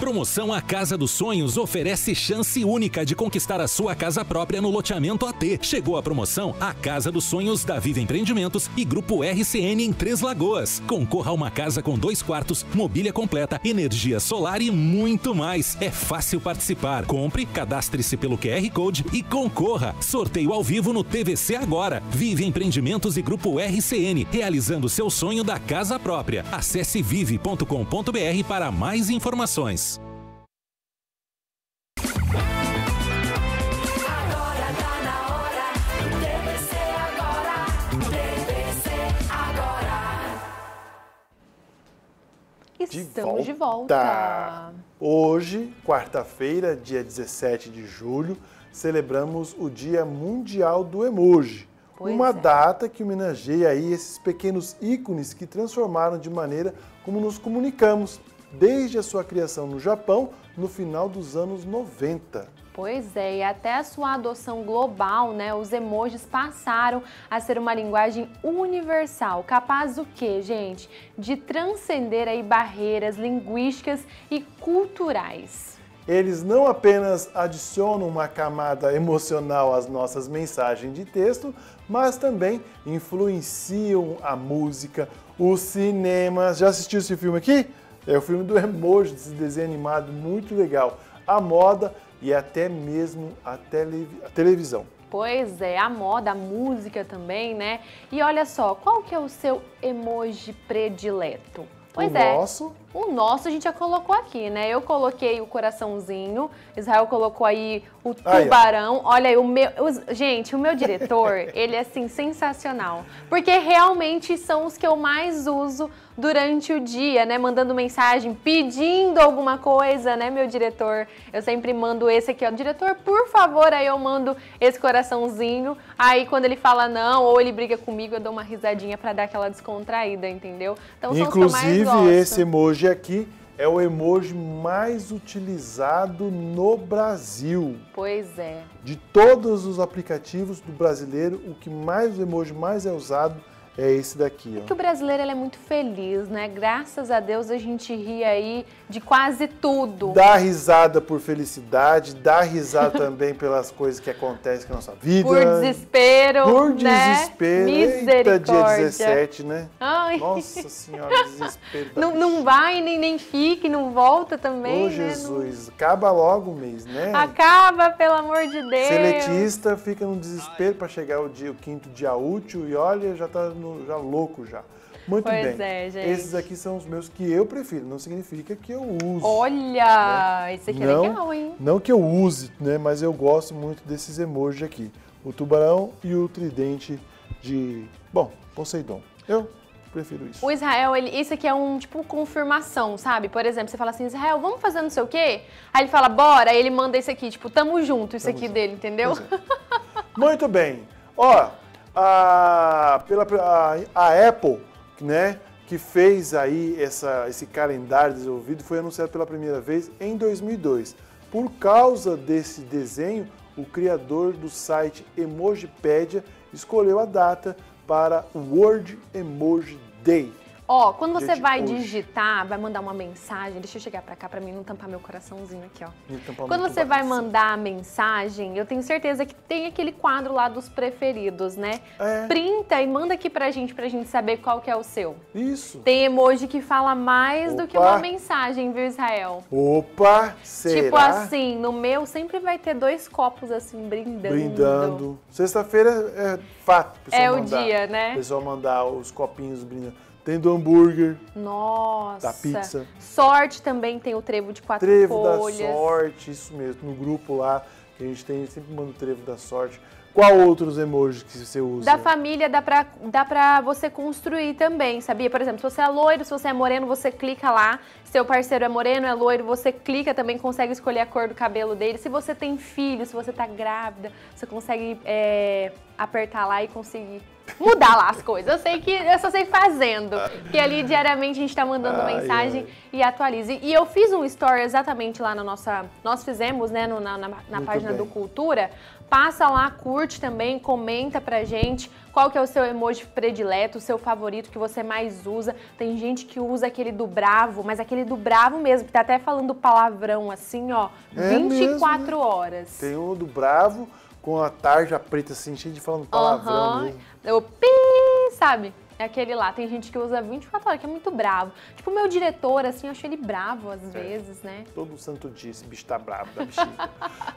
Promoção A Casa dos Sonhos oferece chance única de conquistar a sua casa própria no loteamento A T. Chegou a promoção A Casa dos Sonhos da Vive Empreendimentos e Grupo R C N em Três Lagoas. Concorra a uma casa com dois quartos, mobília completa, energia solar e muito mais. É fácil participar. Compre, cadastre-se pelo Q R Code e concorra. Sorteio ao vivo no T V C agora. Vive Empreendimentos e Grupo R C N, realizando seu sonho da casa própria. Acesse vive ponto com ponto br para mais informações. Estamos de volta. Hoje, quarta-feira, dia dezessete de julho, celebramos o Dia Mundial do Emoji, Pois uma é. data que homenageia aí esses pequenos ícones que transformaram de maneira como nos comunicamos, desde a sua criação no Japão, no final dos anos noventa. Pois é, e até a sua adoção global, né, os emojis passaram a ser uma linguagem universal, capaz do quê, gente? De transcender aí barreiras linguísticas e culturais. Eles não apenas adicionam uma camada emocional às nossas mensagens de texto, mas também influenciam a música, os cinemas. Já assistiu esse filme aqui? É o filme do emoji, desse desenho animado muito legal. A moda e até mesmo a, tele, a televisão. Pois é, a moda, a música também, né? E olha só, qual que é o seu emoji predileto? Pois o é, nosso? o nosso a gente já colocou aqui, né? Eu coloquei o coraçãozinho, Israel colocou aí o tubarão. Ai, olha aí, o meu... Os, gente, o meu diretor, ele é, assim, sensacional. Porque realmente são os que eu mais uso durante o dia, né? Mandando mensagem, pedindo alguma coisa, né, meu diretor? Eu sempre mando esse aqui, ó. Diretor, por favor, aí eu mando esse coraçãozinho. Aí quando ele fala não, ou ele briga comigo, eu dou uma risadinha pra dar aquela descontraída, entendeu? Então são os que eu mais gosto. Inclusive, esse emoji aqui é o emoji mais utilizado no Brasil. Pois é. De todos os aplicativos do brasileiro, o que mais, o emoji mais é usado é esse daqui, ó. É que o brasileiro ele é muito feliz, né? Graças a Deus a gente ri aí de quase tudo. Dá risada por felicidade, dá risada também pelas coisas que acontecem com a nossa vida. Por desespero, Por desespero. Né? Misericórdia. Eita, dia dezessete, né? Ai. Nossa Senhora, desespero. Não, não vai, nem, nem fique, não volta também, Ô, né? Jesus, não... acaba logo o mês, né? Acaba, pelo amor de Deus. Seletista fica no desespero para chegar o, dia, o quinto dia útil e olha, já tá... No, já louco já. Muito pois bem. É, gente. Esses aqui são os meus que eu prefiro, não significa que eu uso. Olha, né? Esse aqui não, é legal, hein? Não que eu use, né? Mas eu gosto muito desses emojis aqui. O tubarão e o tridente de... Bom, Poseidon. Eu prefiro isso. O Israel, ele, isso aqui é um tipo confirmação, sabe? Por exemplo, você fala assim, Israel, vamos fazer não sei o quê? Aí ele fala, bora, aí ele manda isso aqui, tipo, tamo junto, isso tamo aqui junto. dele, entendeu? É. Muito bem. Ó... A, pela, a, a Apple, né, que fez aí essa, esse calendário desenvolvido, foi anunciado pela primeira vez em dois mil e dois. Por causa desse desenho, o criador do site Emojipedia escolheu a data para o World Emoji Day. Ó, quando você Gente, vai hoje. digitar, vai mandar uma mensagem, deixa eu chegar pra cá pra mim não tampar meu coraçãozinho aqui, ó. Quando você vai mandar a mensagem, eu tenho certeza que tem aquele quadro lá dos preferidos, né? É. Printa e manda aqui pra gente, pra gente saber qual que é o seu. Isso. Tem emoji que fala mais Opa. do que uma mensagem, viu, Israel? Opa, será? Tipo assim, no meu sempre vai ter dois copos assim, brindando. Brindando. Sexta-feira é fato. É o mandar, dia, né? O pessoal mandar os copinhos brindando. Tem do hambúrguer, Nossa. da pizza. Sorte também tem o trevo de quatro trevo folhas. Trevo da sorte, isso mesmo. No grupo lá que a gente tem, a gente sempre manda o trevo da sorte. Qual outros emojis que você usa? Da família dá pra, dá pra você construir também, sabia? Por exemplo, se você é loiro, se você é moreno, você clica lá. Se seu parceiro é moreno, é loiro, você clica também, consegue escolher a cor do cabelo dele. Se você tem filho, se você tá grávida, você consegue é, apertar lá e conseguir mudar lá as coisas. Eu sei que eu só sei fazendo, porque ali diariamente a gente tá mandando ai, mensagem ai. e atualiza. E eu fiz um story exatamente lá na nossa... Nós fizemos, né, no, na, na, na página bem. do Cultura. Passa lá, curte também, comenta pra gente qual que é o seu emoji predileto, o seu favorito que você mais usa. Tem gente que usa aquele do bravo, mas aquele do bravo mesmo, que tá até falando palavrão assim, ó, é vinte e quatro mesmo, né? horas. Tem o do bravo com a tarja preta assim, cheio de falando palavrão. Uhum. Eu pi, sabe? É aquele lá. Tem gente que usa vinte e quatro horas, que é muito bravo. Tipo, o meu diretor, assim, eu acho ele bravo às é. vezes, né? Todo santo dia esse bicho tá bravo da bexiga.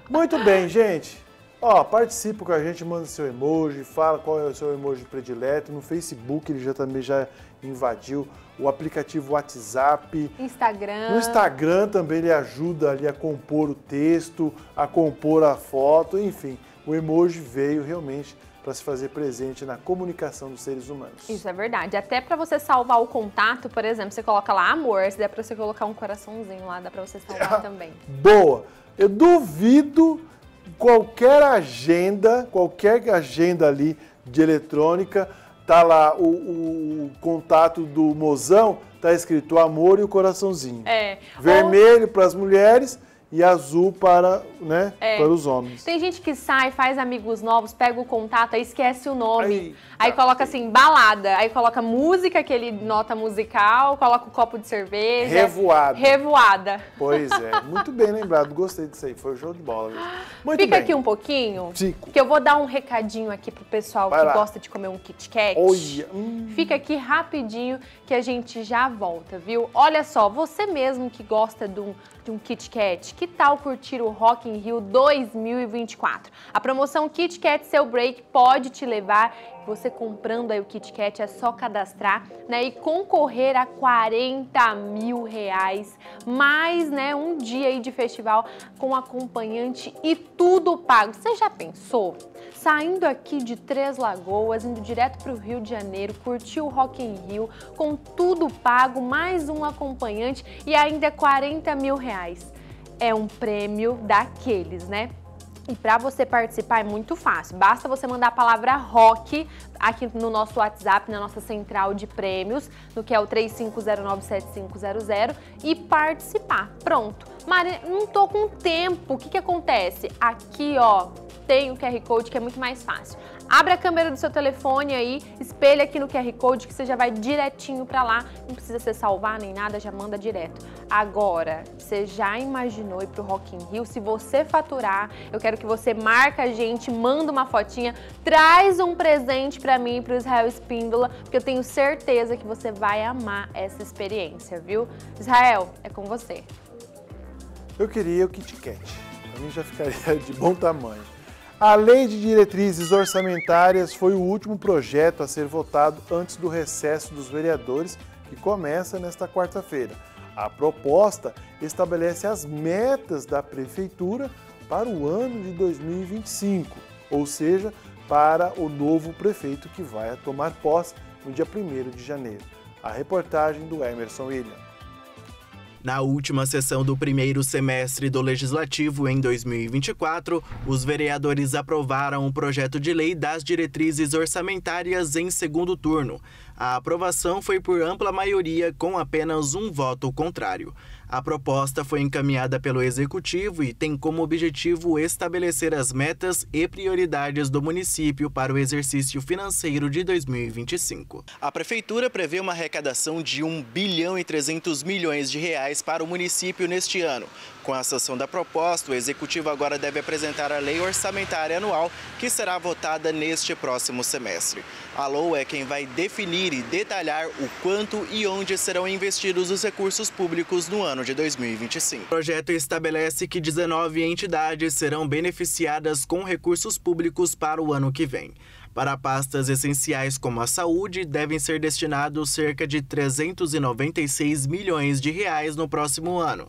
Muito bem, gente. Ó, oh, participa com a gente, manda seu emoji, fala qual é o seu emoji predileto. No Facebook ele já também já invadiu o aplicativo WhatsApp. Instagram. No Instagram também ele ajuda ali a compor o texto, a compor a foto, enfim. O emoji veio realmente para se fazer presente na comunicação dos seres humanos. Isso é verdade. Até para você salvar o contato, por exemplo, você coloca lá amor, se der para você colocar um coraçãozinho lá, dá para você salvar ah, também. Boa! Eu duvido... Qualquer agenda, qualquer agenda ali de eletrônica, tá lá o, o, o contato do mozão, tá escrito amor e o coraçãozinho. É. Vermelho para as mulheres e azul para, né, é. para os homens. Tem gente que sai, faz amigos novos, pega o contato, aí esquece o nome. Aí, aí tá, coloca assim, balada. Aí coloca música, que ele nota musical, coloca o copo de cerveja. Revoada. Revoada. Pois é, muito bem lembrado. Gostei disso aí, foi um show de bola. Muito Fica bem. Aqui um pouquinho, Cico. que eu vou dar um recadinho aqui pro pessoal Vai que lá. gosta de comer um Kit Kat. Olha. Hum. Fica aqui rapidinho que a gente já volta, viu? Olha só, você mesmo que gosta de um, de um Kit Kat, que tal curtir o Rock in Rio dois mil e vinte e quatro? A promoção Kit Kat Seu Break pode te levar. Você comprando aí o Kit Kat é só cadastrar, né, e concorrer a quarenta mil reais, mais, né, um dia aí de festival com acompanhante e tudo pago. Você já pensou? Saindo aqui de Três Lagoas, indo direto para o Rio de Janeiro, curtir o Rock in Rio com tudo pago, mais um acompanhante e ainda quarenta mil reais. É um prêmio daqueles, né? E para você participar é muito fácil, basta você mandar a palavra rock aqui no nosso WhatsApp, na nossa central de prêmios, no que é o três cinco zero nove, sete cinco zero zero e participar. Pronto. Mari, não tô com tempo, o que que acontece? Aqui, ó, tem o Q R Code que é muito mais fácil. Abre a câmera do seu telefone aí, espelha aqui no Q R Code que você já vai direitinho pra lá. Não precisa ser salvar nem nada, já manda direto. Agora, você já imaginou ir pro Rock in Rio? Se você faturar, eu quero que você marca a gente, manda uma fotinha, traz um presente pra mim e pro Israel Espíndola, porque eu tenho certeza que você vai amar essa experiência, viu? Israel, é com você. Eu queria o Kit Kat, pra mim já ficaria de bom tamanho. A Lei de Diretrizes Orçamentárias foi o último projeto a ser votado antes do recesso dos vereadores, que começa nesta quarta-feira. A proposta estabelece as metas da Prefeitura para o ano de dois mil e vinte e cinco, ou seja, para o novo prefeito que vai tomar posse no dia primeiro de janeiro. A reportagem do Emerson William. Na última sessão do primeiro semestre do Legislativo, em dois mil e vinte e quatro, os vereadores aprovaram o projeto de lei das diretrizes orçamentárias em segundo turno. A aprovação foi por ampla maioria, com apenas um voto contrário. A proposta foi encaminhada pelo Executivo e tem como objetivo estabelecer as metas e prioridades do município para o exercício financeiro de dois mil e vinte e cinco. A Prefeitura prevê uma arrecadação de um bilhão e trezentos milhões de reais para o município neste ano. Com a sanção da proposta, o Executivo agora deve apresentar a Lei Orçamentária Anual, que será votada neste próximo semestre. A L O A é quem vai definir e detalhar o quanto e onde serão investidos os recursos públicos no ano de dois mil e vinte e cinco. O projeto estabelece que dezenove entidades serão beneficiadas com recursos públicos para o ano que vem. Para pastas essenciais como a saúde, devem ser destinados cerca de trezentos e noventa e seis milhões de reais no próximo ano.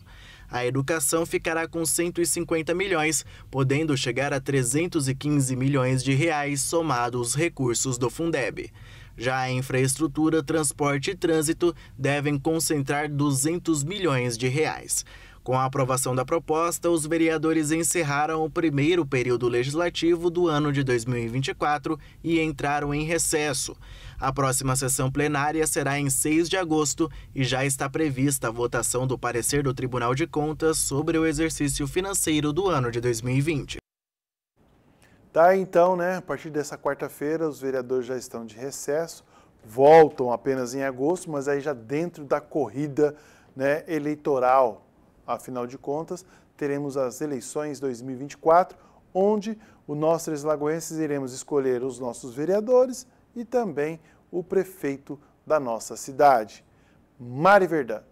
A educação ficará com cento e cinquenta milhões, podendo chegar a trezentos e quinze milhões de reais somados os recursos do Fundeb. Já a infraestrutura, transporte e trânsito devem concentrar duzentos milhões de reais. Com a aprovação da proposta, os vereadores encerraram o primeiro período legislativo do ano de dois mil e vinte e quatro e entraram em recesso. A próxima sessão plenária será em seis de agosto e já está prevista a votação do parecer do Tribunal de Contas sobre o exercício financeiro do ano de dois mil e vinte. Tá, então, né? A partir dessa quarta-feira, os vereadores já estão de recesso, voltam apenas em agosto, mas aí já dentro da corrida, né, eleitoral. Afinal de contas, teremos as eleições dois mil e vinte e quatro, onde os nós três lagoenses iremos escolher os nossos vereadores e também o prefeito da nossa cidade. Mari Verdão.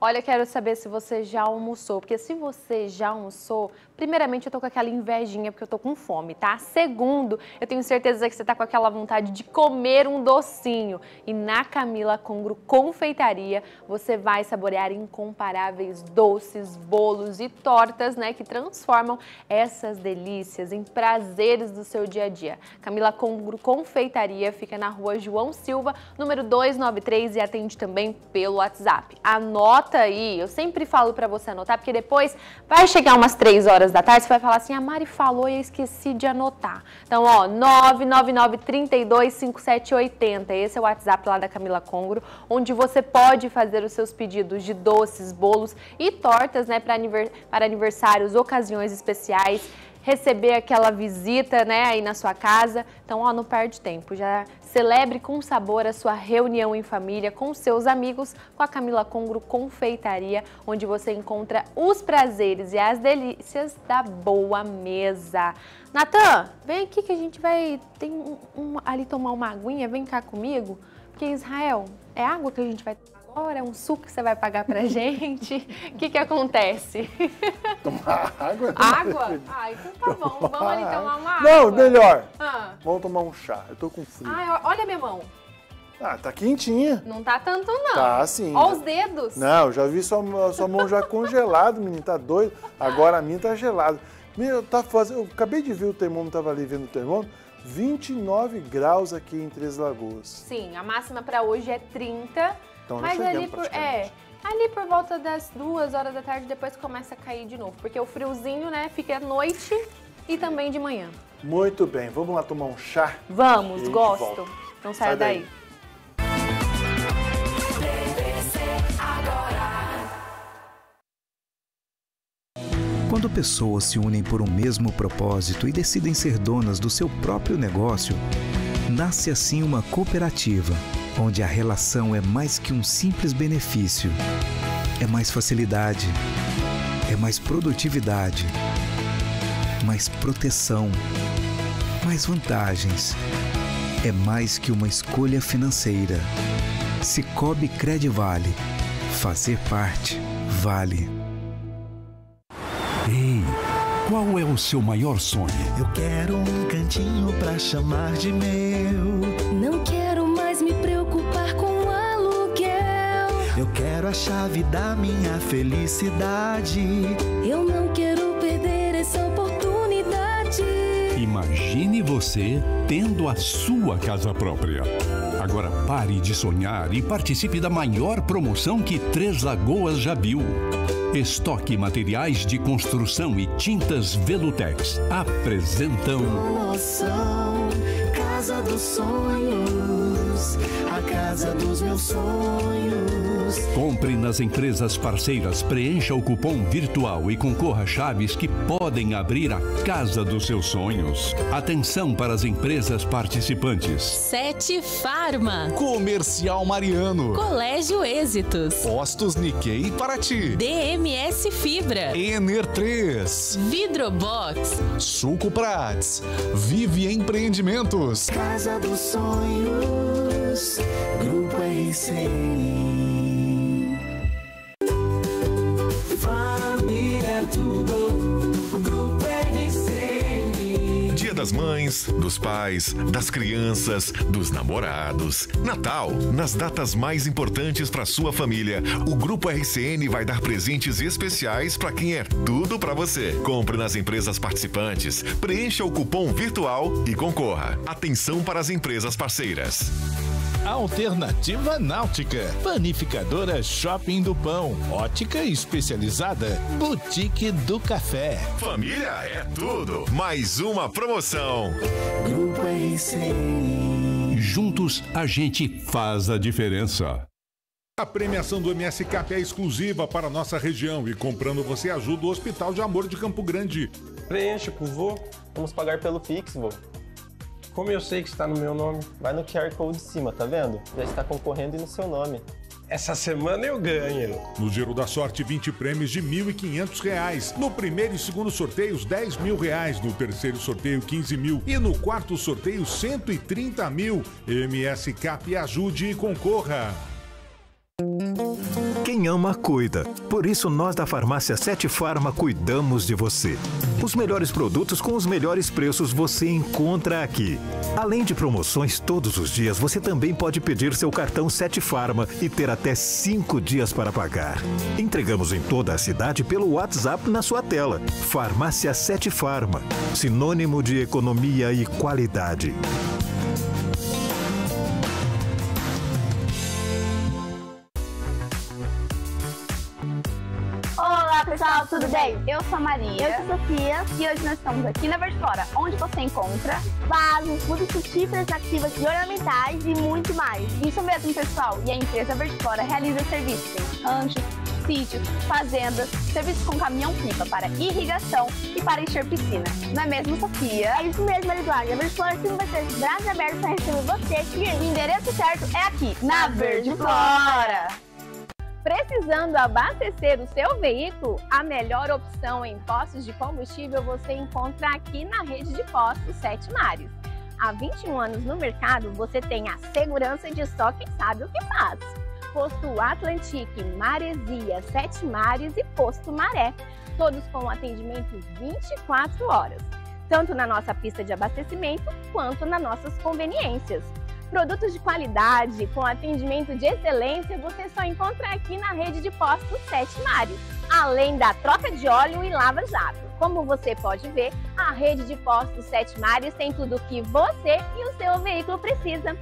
Olha, quero saber se você já almoçou, porque se você já almoçou, primeiramente eu tô com aquela invejinha, porque eu tô com fome, tá? Segundo, eu tenho certeza que você tá com aquela vontade de comer um docinho. E na Camila Congru Confeitaria, você vai saborear incomparáveis doces, bolos e tortas, né? Que transformam essas delícias em prazeres do seu dia a dia. Camila Congru Confeitaria fica na rua João Silva, número duzentos e noventa e três, e atende também pelo WhatsApp. Anota anota aí, eu sempre falo para você anotar, porque depois vai chegar umas três horas da tarde, você vai falar assim, a Mari falou e eu esqueci de anotar. Então, ó, nove nove nove, trinta e dois, cinquenta e sete, oitenta, esse é o WhatsApp lá da Camila Congru, onde você pode fazer os seus pedidos de doces, bolos e tortas, né, para anivers- para aniversários, ocasiões especiais, receber aquela visita, né, aí na sua casa. Então, ó, não perde tempo, já celebre com sabor a sua reunião em família, com seus amigos, com a Camila Congru Confeitaria, onde você encontra os prazeres e as delícias da boa mesa. Natan, vem aqui que a gente vai tem um, um, ali tomar uma aguinha, vem cá comigo, porque Israel, é água que a gente vai tomar agora, é um suco que você vai pagar pra gente. O que que acontece? Tomar água? Água? Ah, então tá bom, tomar vamos ali tomar uma água. Não, melhor, ah. vamos tomar um chá, eu tô com frio. Ah, olha minha mão. Ah, tá quentinha. Não tá tanto, não. Tá, sim. Olha os dedos. Não, eu já vi sua, sua mão já congelada, menino, tá doido. Agora a minha tá gelada. Meu, tá fazendo, eu acabei de ver o termômetro, tava ali vendo o termômetro, vinte e nove graus aqui em Três Lagoas. Sim, a máxima pra hoje é trinta, então, mas ali por, é, ali por volta das duas horas da tarde, depois começa a cair de novo, porque o friozinho, né, fica à noite e também de manhã. Muito bem, vamos lá tomar um chá? Vamos, gosto. Volta. Não saia sai daí. daí. Quando pessoas se unem por um mesmo propósito e decidem ser donas do seu próprio negócio, nasce assim uma cooperativa, onde a relação é mais que um simples benefício. É mais facilidade, é mais produtividade, mais proteção, mais vantagens. É mais que uma escolha financeira. Sicoob Credvale. Fazer parte vale. Ei, qual é o seu maior sonho? Eu quero um cantinho pra chamar de meu. Não quero mais me preocupar com aluguel. Eu quero a chave da minha felicidade. Eu não quero perder essa oportunidade. Imagine você tendo a sua casa própria. Agora pare de sonhar e participe da maior promoção que Três Lagoas já viu. Estoque Materiais de Construção e Tintas Velutex apresentam Promoção, Casa dos Sonhos, a casa dos meus sonhos. Compre nas empresas parceiras, preencha o cupom virtual e concorra a chaves que podem abrir a casa dos seus sonhos. Atenção para as empresas participantes: Sete Farma, Comercial Mariano, Colégio Êxitos, Postos Nikkei e Paraty, D M S Fibra, Ener três, Vidrobox, Suco Prats, Vive Empreendimentos, Casa dos Sonhos, Grupo R C N. Família tudo, Grupo R C N. Dia das mães, dos pais, das crianças, dos namorados, Natal. Nas datas mais importantes para sua família, o Grupo R C N vai dar presentes especiais para quem é tudo para você. Compre nas empresas participantes, preencha o cupom virtual e concorra. Atenção para as empresas parceiras. Alternativa Náutica, Panificadora Shopping do Pão, Ótica Especializada, Boutique do Café. Família é tudo. Mais uma promoção. Grupo R C N. Juntos a gente faz a diferença. A premiação do M S CAP é exclusiva para a nossa região e comprando você ajuda o Hospital de Amor de Campo Grande. Preencha, por favor. Vamos pagar pelo Pix, vô. Como eu sei que está no meu nome, vai no Q R Code de cima, tá vendo? Já está concorrendo e no seu nome. Essa semana eu ganho. No Giro da Sorte, vinte prêmios de mil e quinhentos reais. No primeiro e segundo sorteios, dez mil reais. No terceiro sorteio, quinze mil. E no quarto sorteio, cento e trinta mil. M S CAP, ajude e concorra. Quem ama, cuida. Por isso, nós da Farmácia Sete Farma cuidamos de você. Os melhores produtos com os melhores preços você encontra aqui. Além de promoções todos os dias, você também pode pedir seu cartão Sete Farma e ter até cinco dias para pagar. Entregamos em toda a cidade pelo WhatsApp na sua tela. Farmácia Sete Farma, sinônimo de economia e qualidade. Olá pessoal, tudo bem? Eu sou a Maria. Eu sou a Sofia. E hoje nós estamos aqui na Verde Flora, onde você encontra vasos, mudas frutíferas, nativas e ornamentais e muito mais. Isso mesmo, pessoal. E a empresa Verde Flora realiza serviços em ranchos, sítios, fazendas, serviços com caminhão-pipa para irrigação e para encher piscina. Não é mesmo, Sofia? É isso mesmo, Eduardo. A Verde Flora sempre vai ter os braços abertos para receber você, cliente. O endereço certo é aqui, na Verde Flora. Precisando abastecer o seu veículo? A melhor opção em postos de combustível você encontra aqui na rede de postos Sete Mares. Há vinte e um anos no mercado, você tem a segurança de só quem sabe o que faz. Posto Atlantique, Maresia, Sete Mares e Posto Maré. Todos com atendimento vinte e quatro horas. Tanto na nossa pista de abastecimento, quanto nas nossas conveniências. Produtos de qualidade, com atendimento de excelência, você só encontra aqui na rede de postos Sete Mares, além da troca de óleo e lava-jato. Como você pode ver, a rede de postos Sete Mares tem tudo o que você e o seu veículo precisa.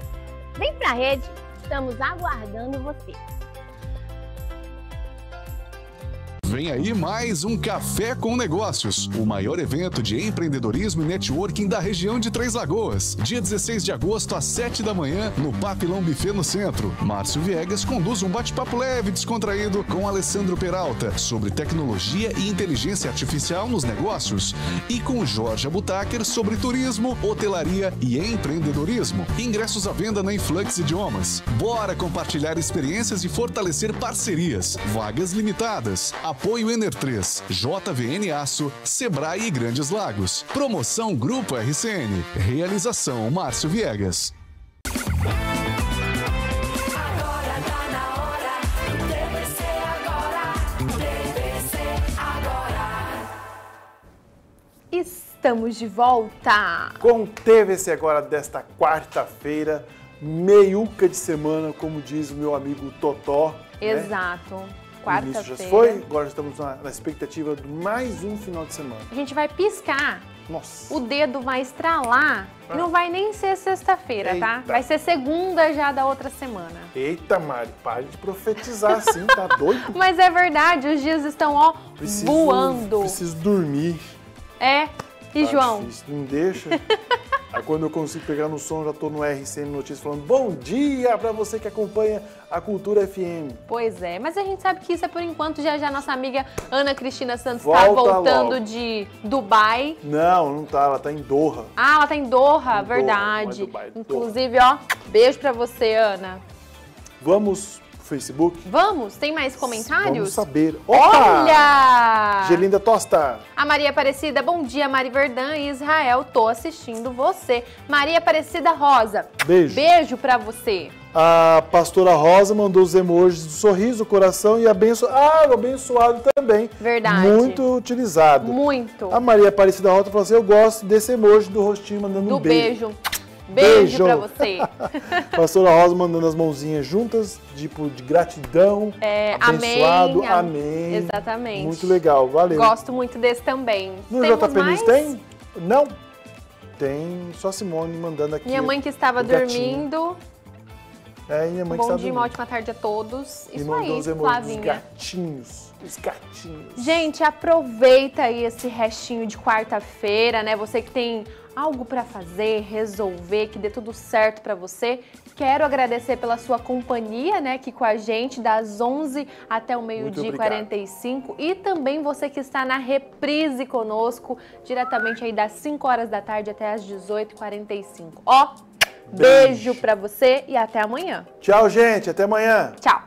Vem pra rede, estamos aguardando você. Vem aí mais um Café com Negócios, o maior evento de empreendedorismo e networking da região de Três Lagoas. Dia dezesseis de agosto, às sete da manhã, no Papilão Buffet no Centro. Márcio Viegas conduz um bate-papo leve e descontraído com Alessandro Peralta sobre tecnologia e inteligência artificial nos negócios. E com Jorge Abutaker sobre turismo, hotelaria e empreendedorismo. Ingressos à venda na Influx Idiomas. Bora compartilhar experiências e fortalecer parcerias. Vagas limitadas. Apoio Ener três, J V N Aço, Sebrae e Grandes Lagos. Promoção Grupo R C N. Realização Márcio Viegas. Agora tá na hora. T V C agora. T V C agora. Estamos de volta com o T V C agora desta quarta-feira, meiuca de semana, como diz o meu amigo Totó. Exato. Né? O início já foi, agora estamos na, na expectativa de mais um final de semana. A gente vai piscar, nossa, o dedo vai estralar, ah, e não vai nem ser sexta-feira, tá? Vai ser segunda já da outra semana. Eita, Mari, para de profetizar assim, tá doido? Mas é verdade, os dias estão, ó, preciso, voando. Preciso dormir. É, e tá, João? Difícil, não deixa. Aí quando eu consigo pegar no som, já tô no R C N Notícias falando bom dia para você que acompanha a Cultura F M. Pois é, mas a gente sabe que isso é por enquanto. Já já nossa amiga Ana Cristina Santos está voltando logo de Dubai. Não, não tá, ela tá em Doha. Ah, ela tá em Doha, em verdade. Doha, é Dubai, é inclusive, Doha. Ó, beijo para você, Ana. Vamos pro Facebook? Vamos, tem mais comentários? Vamos saber. Opa! Olha! Gelinda Tosta. A Maria Aparecida, bom dia, Mari Verdão e Israel, tô assistindo você. Maria Aparecida Rosa, beijo, beijo pra você. A pastora Rosa mandou os emojis do sorriso, coração e abençoado. Ah, o abençoado também. Verdade. Muito utilizado. Muito. A Maria Aparecida Rosa falou assim, eu gosto desse emoji do rostinho mandando do um beijo. beijo. Beijo, beijo pra você. Pastora Rosa mandando as mãozinhas juntas, tipo, de gratidão, é, abençoado, amém, amém. Exatamente. Muito legal, valeu. Gosto muito desse também. No J P News tem? Não. Tem só a Simone mandando aqui. Minha mãe que estava dormindo. É, minha mãe que estava dormindo. Bom dia, uma ótima tarde a todos. Isso aí, Flavinha. Os gatinhos. Os gatinhos. Gente, aproveita aí esse restinho de quarta-feira, né? Você que tem algo para fazer, resolver, que dê tudo certo para você. Quero agradecer pela sua companhia, né, aqui com a gente, das onze até o meio-dia e quarenta e cinco. E também você que está na reprise conosco, diretamente aí das cinco horas da tarde até as dezoito e quarenta e cinco. Ó, beijo, beijo para você e até amanhã. Tchau, gente. Até amanhã. Tchau.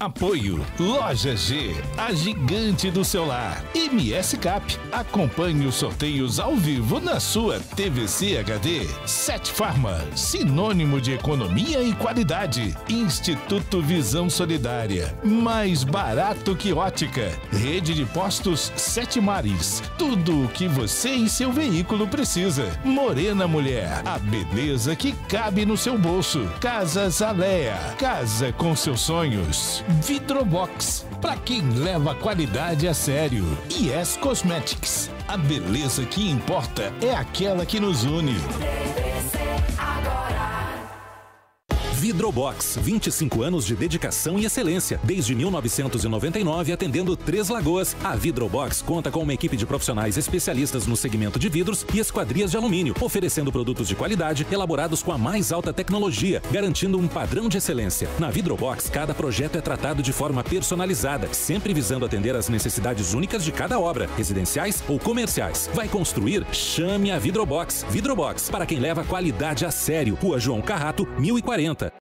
Apoio Loja G, a gigante do celular. M S Cap, acompanhe os sorteios ao vivo na sua T V C H D. Sete Farma, sinônimo de economia e qualidade. Instituto Visão Solidária, mais barato que ótica. Rede de postos Sete Mares, tudo o que você e seu veículo precisa. Morena Mulher, a beleza que cabe no seu bolso. Casa Zaleia, casa com seus sonhos. Vidrobox, para quem leva a qualidade a sério. Yes Cosmetics, a beleza que importa é aquela que nos une. Vidrobox, vinte e cinco anos de dedicação e excelência. Desde mil novecentos e noventa e nove, atendendo Três Lagoas, a Vidrobox conta com uma equipe de profissionais especialistas no segmento de vidros e esquadrias de alumínio, oferecendo produtos de qualidade elaborados com a mais alta tecnologia, garantindo um padrão de excelência. Na Vidrobox, cada projeto é tratado de forma personalizada, sempre visando atender às necessidades únicas de cada obra, residenciais ou comerciais. Vai construir? Chame a Vidrobox. Vidrobox, para quem leva qualidade a sério. Rua João Carrato, mil e quarenta.